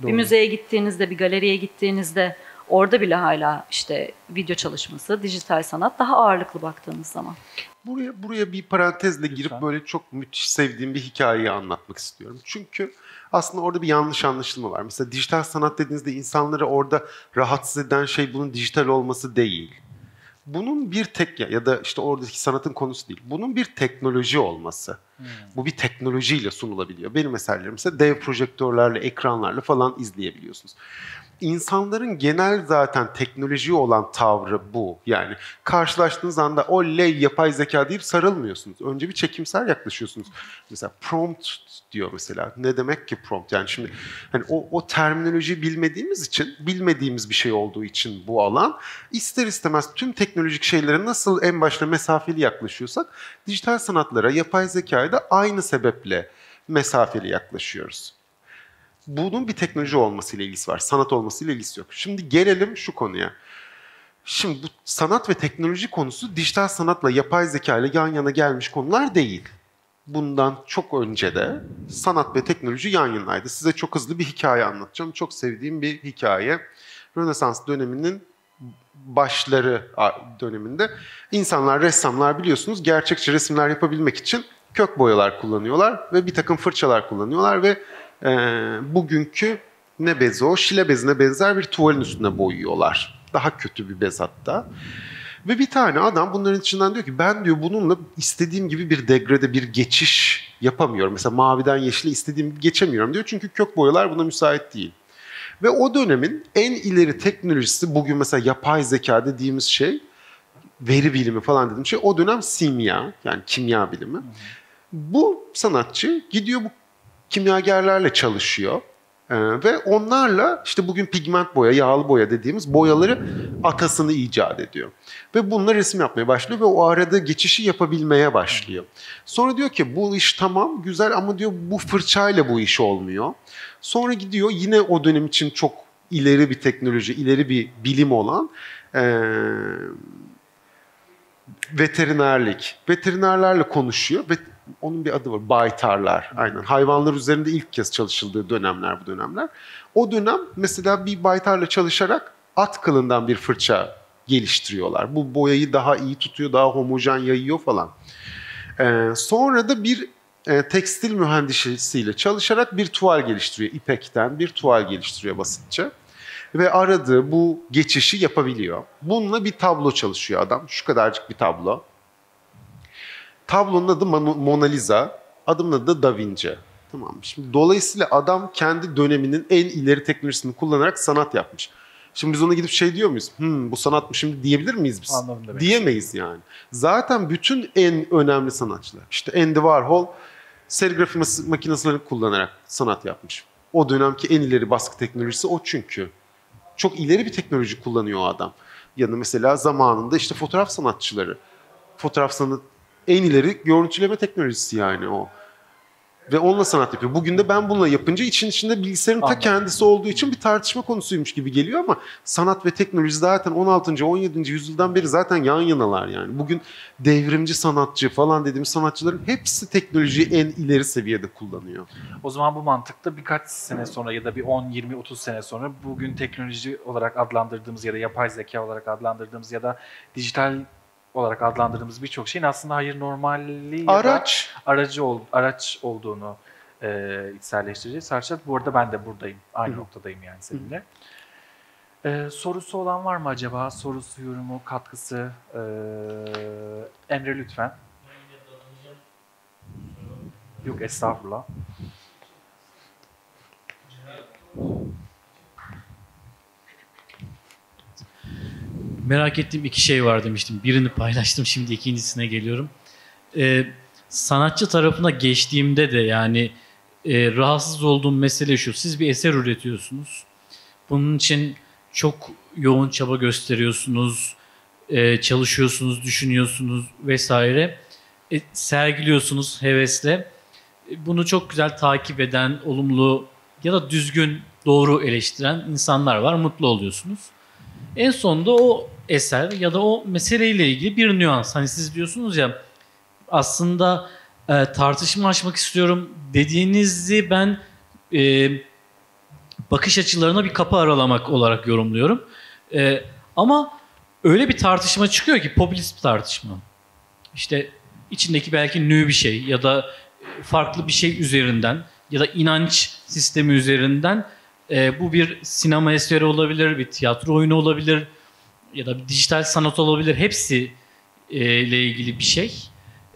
Doğru. Bir müzeye gittiğinizde, bir galeriye gittiğinizde orada bile hala işte video çalışması, dijital sanat daha ağırlıklı baktığınız zaman. Buraya buraya bir parantezle girip Lütfen. böyle çok müthiş sevdiğim bir hikayeyi anlatmak istiyorum. Çünkü aslında orada bir yanlış anlaşılma var. Mesela dijital sanat dediğinizde insanları orada rahatsız eden şey bunun dijital olması değil. Bunun bir tek ya, ya da işte oradaki sanatın konusu değil. Bunun bir teknoloji olması. Hmm. Bu bir teknolojiyle sunulabiliyor. Benim eserlerim ise dev projektörlerle, ekranlarla falan izleyebiliyorsunuz. İnsanların genel zaten teknolojiye olan tavrı bu. Yani karşılaştığınız anda oley yapay zeka deyip sarılmıyorsunuz. Önce bir çekimsel yaklaşıyorsunuz. Mesela prompt diyor mesela. Ne demek ki prompt? Yani şimdi hani o, o terminolojiyi bilmediğimiz için, bilmediğimiz bir şey olduğu için bu alan, ister istemez tüm teknolojik şeylere nasıl en başta mesafeli yaklaşıyorsak, dijital sanatlara, yapay zekaya da aynı sebeple mesafeli yaklaşıyoruz. Bunun bir teknoloji olmasıyla ilgisi var. Sanat olmasıyla ilgisi yok. Şimdi gelelim şu konuya. Şimdi bu sanat ve teknoloji konusu dijital sanatla, yapay zeka ile yan yana gelmiş konular değil. Bundan çok önce de sanat ve teknoloji yan yanaydı. Size çok hızlı bir hikaye anlatacağım. Çok sevdiğim bir hikaye. Rönesans döneminin başları döneminde insanlar, ressamlar biliyorsunuz gerçekçi resimler yapabilmek için kök boyalar kullanıyorlar ve bir takım fırçalar kullanıyorlar ve Ee, bugünkü ne bezi o? Şile bezine benzer bir tuvalin üstüne boyuyorlar. Daha kötü bir bez hatta. Ve bir tane adam bunların içinden diyor ki ben diyor bununla istediğim gibi bir degrede bir geçiş yapamıyorum. Mesela maviden yeşile istediğim gibi geçemiyorum diyor. Çünkü kök boyalar buna müsait değil. Ve o dönemin en ileri teknolojisi, bugün mesela yapay zeka dediğimiz şey, veri bilimi falan dediğim şey, o dönem simya, yani kimya bilimi. Bu sanatçı gidiyor bu kimyagerlerle çalışıyor ee, ve onlarla işte bugün pigment boya, yağlı boya dediğimiz boyaları atasını icat ediyor. Ve bununla resim yapmaya başlıyor ve o arada geçişi yapabilmeye başlıyor. Sonra diyor ki bu iş tamam güzel ama diyor bu fırçayla bu iş olmuyor. Sonra gidiyor yine o dönem için çok ileri bir teknoloji, ileri bir bilim olan e, veterinerlik. Veterinerlerle konuşuyor. Ve onun bir adı var, baytarlar. Aynen. Hayvanlar üzerinde ilk kez çalışıldığı dönemler bu dönemler. O dönem mesela bir baytarla çalışarak at kılından bir fırça geliştiriyorlar. Bu boyayı daha iyi tutuyor, daha homojen yayıyor falan. Ee, sonra da bir e, tekstil mühendisiyle çalışarak bir tuval geliştiriyor. İpekten bir tuval geliştiriyor basitçe. Ve aradığı bu geçişi yapabiliyor. Bununla bir tablo çalışıyor adam. Şu kadarcık bir tablo. Tablonun adı Mona Lisa, adımın adı Da Vinci. Tamam. Şimdi dolayısıyla adam kendi döneminin en ileri teknolojisini kullanarak sanat yapmış. Şimdi biz ona gidip şey diyor muyuz? Hmm, bu sanat mı şimdi diyebilir miyiz biz? Anladım demek. Diyemeyiz yani. Zaten bütün en önemli sanatçılar, işte Andy Warhol serigrafi makinelerini kullanarak sanat yapmış. O dönemki en ileri baskı teknolojisi o çünkü. Çok ileri bir teknoloji kullanıyor o adam. Yani mesela zamanında işte fotoğraf sanatçıları. Fotoğraf sanatı en ileri görüntüleme teknolojisi yani o. Ve onunla sanat yapıyor. Bugün de ben bununla yapınca için içinde bilgisayarın Anladım. Ta kendisi olduğu için bir tartışma konusuymuş gibi geliyor ama sanat ve teknoloji zaten on altıncı on yedinci yüzyıldan beri zaten yan yanalar yani. Bugün devrimci sanatçı falan dediğimiz sanatçıların hepsi teknolojiyi en ileri seviyede kullanıyor. O zaman bu mantıkta birkaç sene sonra ya da bir on yirmi otuz sene sonra bugün teknoloji olarak adlandırdığımız ya da yapay zeka olarak adlandırdığımız ya da dijital olarak adlandırdığımız birçok şeyin aslında hayır normali araç aracı ol, araç olduğunu e, içselleştireceğiz. Sarçat, bu arada ben de buradayım. Aynı Hı. noktadayım yani seninle. E, sorusu olan var mı acaba? Sorusu, yorumu, katkısı? E, Emre lütfen. Yok, estağfurullah. Merak ettiğim iki şey var demiştim. Birini paylaştım, şimdi ikincisine geliyorum. Ee, sanatçı tarafına geçtiğimde de yani e, rahatsız olduğum mesele şu. Siz bir eser üretiyorsunuz. Bunun için çok yoğun çaba gösteriyorsunuz. E, çalışıyorsunuz, düşünüyorsunuz vesaire. E, sergiliyorsunuz hevesle. E, bunu çok güzel takip eden, olumlu ya da düzgün, doğru eleştiren insanlar var. Mutlu oluyorsunuz. En sonunda o eser ya da o meseleyle ilgili bir nüans. Hani siz diyorsunuz ya aslında e, tartışma açmak istiyorum dediğinizi ben e, bakış açılarına bir kapı aralamak olarak yorumluyorum. E, ama öyle bir tartışma çıkıyor ki popülist bir tartışma. İşte içindeki belki nü bir şey ya da farklı bir şey üzerinden ya da inanç sistemi üzerinden. E, bu bir sinema eseri olabilir, bir tiyatro oyunu olabilir ya da bir dijital sanat olabilir. Hepsi e, ile ilgili bir şey.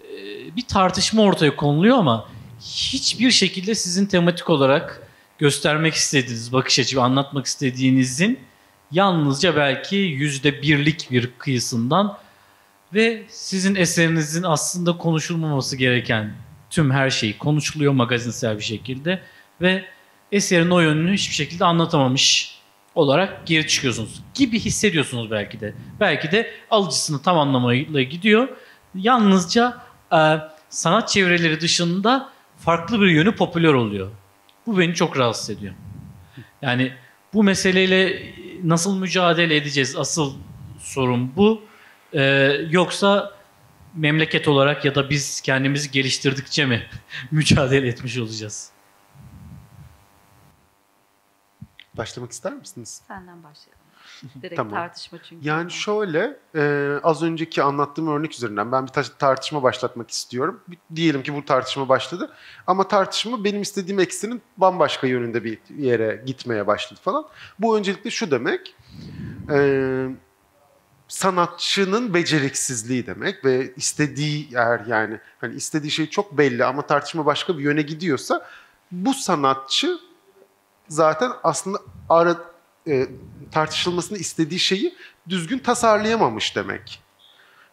E, bir tartışma ortaya konuluyor ama hiçbir şekilde sizin tematik olarak göstermek istediğiniz, bakış açısı anlatmak istediğinizin yalnızca belki yüzde birlik bir kıyısından ve sizin eserinizin aslında konuşulmaması gereken tüm her şeyi konuşuluyor magazinsel bir şekilde ve eserin o yönünü hiçbir şekilde anlatamamış olarak geri çıkıyorsunuz gibi hissediyorsunuz belki de. Belki de alıcısını tam anlamıyla gidiyor. Yalnızca e, sanat çevreleri dışında farklı bir yönü popüler oluyor. Bu beni çok rahatsız ediyor. Yani bu meseleyle nasıl mücadele edeceğiz? Asıl sorun bu. E, yoksa memleket olarak ya da biz kendimizi geliştirdikçe mi mücadele etmiş olacağız? Başlamak ister misiniz? Senden başlayalım. Direkt tamam. Tartışma çünkü. Yani şöyle, e, az önceki anlattığım örnek üzerinden ben bir tartışma başlatmak istiyorum. Diyelim ki bu tartışma başladı ama tartışma benim istediğim eksinin bambaşka yönünde bir yere gitmeye başladı falan. Bu öncelikle şu demek, e, sanatçının beceriksizliği demek ve istediği yer yani hani istediği şey çok belli ama tartışma başka bir yöne gidiyorsa bu sanatçı zaten aslında ara, e, tartışılmasını istediği şeyi düzgün tasarlayamamış demek.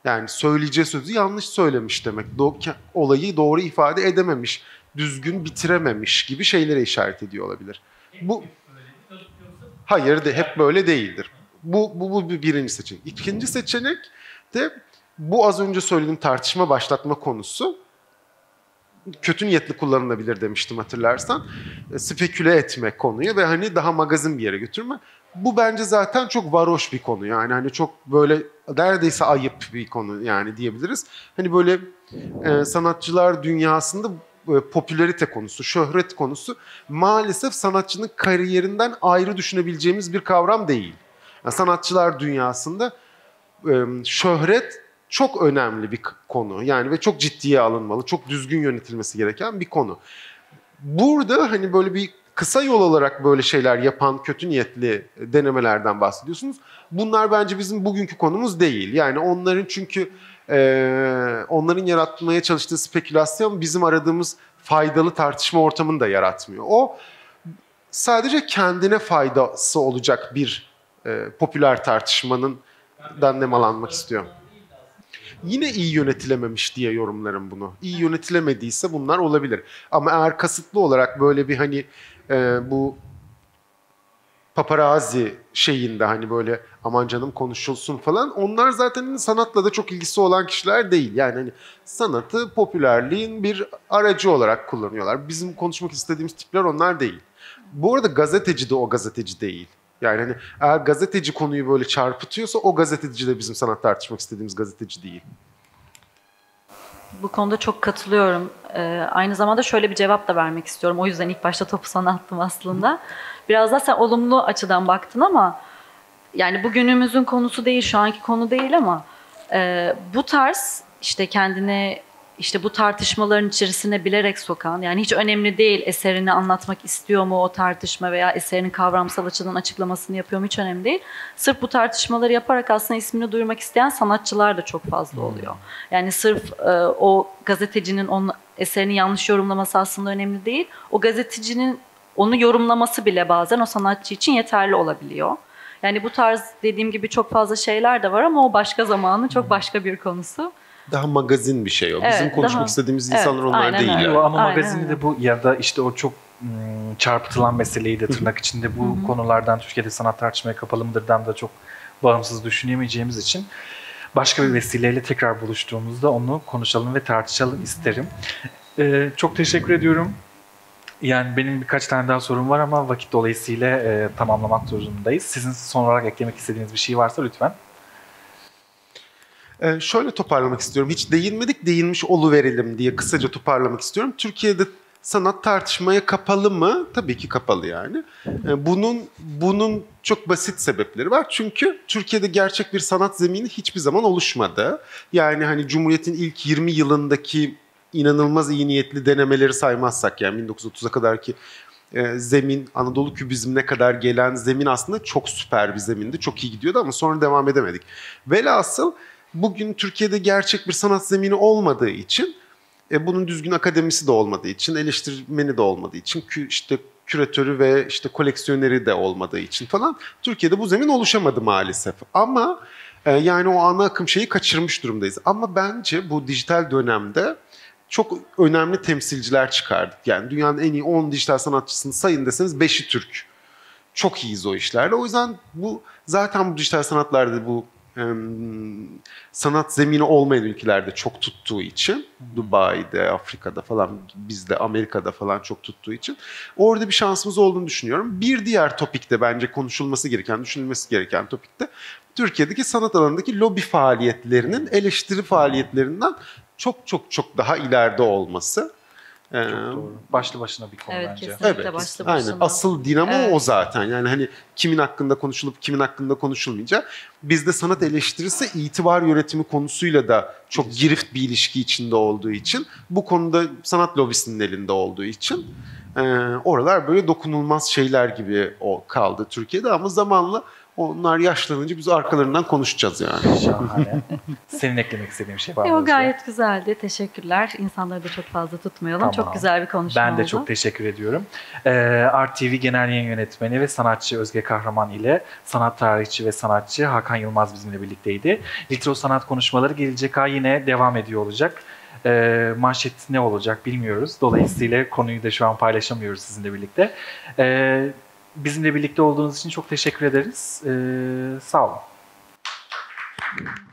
Yani söyleyeceği sözü yanlış söylemiş demek. Do- olayı doğru ifade edememiş, düzgün bitirememiş gibi şeylere işaret ediyor olabilir. Bu, hayır de hep böyle değildir. Bu, bu, bu birinci seçenek. İkinci seçenek de bu az önce söylediğim tartışma başlatma konusu. kötü niyetli kullanılabilir demiştim hatırlarsan. Speküle etme konuyu ve hani daha magazin bir yere götürme. Bu bence zaten çok varoş bir konu, yani hani çok böyle neredeyse ayıp bir konu yani diyebiliriz. Hani böyle e, sanatçılar dünyasında e, popülerite konusu, şöhret konusu maalesef sanatçının kariyerinden ayrı düşünebileceğimiz bir kavram değil. Yani sanatçılar dünyasında e, şöhret çok önemli bir konu yani ve çok ciddiye alınmalı, çok düzgün yönetilmesi gereken bir konu. Burada hani böyle bir kısa yol olarak böyle şeyler yapan kötü niyetli denemelerden bahsediyorsunuz. Bunlar bence bizim bugünkü konumuz değil. Yani onların çünkü e, onların yaratmaya çalıştığı spekülasyon bizim aradığımız faydalı tartışma ortamını da yaratmıyor. O sadece kendine faydası olacak bir e, popüler tartışmanın dan nemalanmak istiyor. Yine iyi yönetilememiş diye yorumlarım bunu. İyi yönetilemediyse bunlar olabilir. Ama eğer kasıtlı olarak böyle bir hani e, bu paparazzi şeyinde hani böyle aman canım konuşulsun falan, onlar zaten sanatla da çok ilgisi olan kişiler değil. Yani hani sanatı popülerliğin bir aracı olarak kullanıyorlar. Bizim konuşmak istediğimiz tipler onlar değil. Bu arada gazeteci de o gazeteci değil. Yani hani eğer gazeteci konuyu böyle çarpıtıyorsa o gazeteci de bizim sanat tartışmak istediğimiz gazeteci değil. Bu konuda çok katılıyorum. Ee, aynı zamanda şöyle bir cevap da vermek istiyorum. O yüzden ilk başta topu sana attım aslında. Biraz daha sen olumlu açıdan baktın ama yani bugünümüzün konusu değil, şu anki konu değil ama e, bu tarz işte kendini işte bu tartışmaların içerisine bilerek sokan, yani hiç önemli değil eserini anlatmak istiyor mu o tartışma veya eserinin kavramsal açıdan açıklamasını yapıyor mu, hiç önemli değil. Sırf bu tartışmaları yaparak aslında ismini duyurmak isteyen sanatçılar da çok fazla oluyor. Yani sırf e, o gazetecinin onun eserini yanlış yorumlaması aslında önemli değil. O gazetecinin onu yorumlaması bile bazen o sanatçı için yeterli olabiliyor. Yani bu tarz dediğim gibi çok fazla şeyler de var ama o başka zamanın çok başka bir konusu. Daha magazin bir şey o. Evet, bizim konuşmak daha, istediğimiz insanlar evet, onlar değil. Yani. Ama aynen. Magazini de bu ya da işte o çok çarpıtılan meseleyi de tırnak içinde bu Hı-hı. konulardan Türkiye'de sanat tartışmaya kapalı mıdırdan da çok bağımsız düşünemeyeceğimiz için başka bir vesileyle tekrar buluştuğumuzda onu konuşalım ve tartışalım isterim. Ee, çok teşekkür ediyorum. Yani benim birkaç tane daha sorum var ama vakit dolayısıyla e, tamamlamak zorundayız. Sizin son olarak eklemek istediğiniz bir şey varsa lütfen. Ee, şöyle toparlamak istiyorum. Hiç değinmedik, değinmiş oluverelim diye kısaca toparlamak istiyorum. Türkiye'de sanat tartışmaya kapalı mı? Tabii ki kapalı yani. Ee, bunun bunun çok basit sebepleri var. Çünkü Türkiye'de gerçek bir sanat zemini hiçbir zaman oluşmadı. Yani hani Cumhuriyet'in ilk yirmi yılındaki inanılmaz iyi niyetli denemeleri saymazsak yani bin dokuz yüz otuza kadarki e, zemin, Anadolu Kübizmine kadar gelen zemin aslında çok süper bir zemindi. Çok iyi gidiyordu ama sonra devam edemedik. Velhasıl bugün Türkiye'de gerçek bir sanat zemini olmadığı için, e, bunun düzgün akademisi de olmadığı için, eleştirmeni de olmadığı için, kü, işte küratörü ve işte koleksiyoneri de olmadığı için falan Türkiye'de bu zemin oluşamadı maalesef. Ama e, yani o ana akım şeyi kaçırmış durumdayız. Ama bence bu dijital dönemde çok önemli temsilciler çıkardık. Yani dünyanın en iyi on dijital sanatçısını sayın deseniz beşi Türk. Çok iyiyiz o işlerle. O yüzden bu zaten bu dijital sanatlarda bu sanat zemini olmayan ülkelerde çok tuttuğu için, Dubai'de, Afrika'da falan, bizde Amerika'da falan çok tuttuğu için orada bir şansımız olduğunu düşünüyorum. Bir diğer topikte bence konuşulması gereken, düşünülmesi gereken topikte Türkiye'deki sanat alanındaki lobi faaliyetlerinin eleştiri faaliyetlerinden çok çok çok daha ileride olması. Çok doğru. Başlı başına bir konu evet, bence. Kesinlikle evet, başlı başına. Aynen. Asıl dinamo evet. O zaten. Yani hani kimin hakkında konuşulup kimin hakkında konuşulmayacağı. Bizde sanat eleştirisi itibar yönetimi konusuyla da çok girift bir ilişki içinde olduğu için, bu konuda sanat lobisinin elinde olduğu için e, oralar böyle dokunulmaz şeyler gibi o kaldı Türkiye'de ama zamanla onlar yaşlanınca biz arkalarından konuşacağız yani. Şahane. Senin eklemek istediğin bir şey var mı? O gayet güzeldi. Teşekkürler. İnsanları da çok fazla tutmayalım. Tamam. Çok güzel bir konuşma oldu. Ben de oldu. Çok teşekkür ediyorum. Ee, Art T V Genel Yayın Yönetmeni ve sanatçı Özge Kahraman ile sanat tarihçi ve sanatçı Hakan Yılmaz bizimle birlikteydi. Litros Sanat Konuşmaları gelecek ay yine devam ediyor olacak. E, manşet ne olacak bilmiyoruz. Dolayısıyla konuyu da şu an paylaşamıyoruz sizinle birlikte. E, Bizimle birlikte olduğunuz için çok teşekkür ederiz. Ee, sağ olun.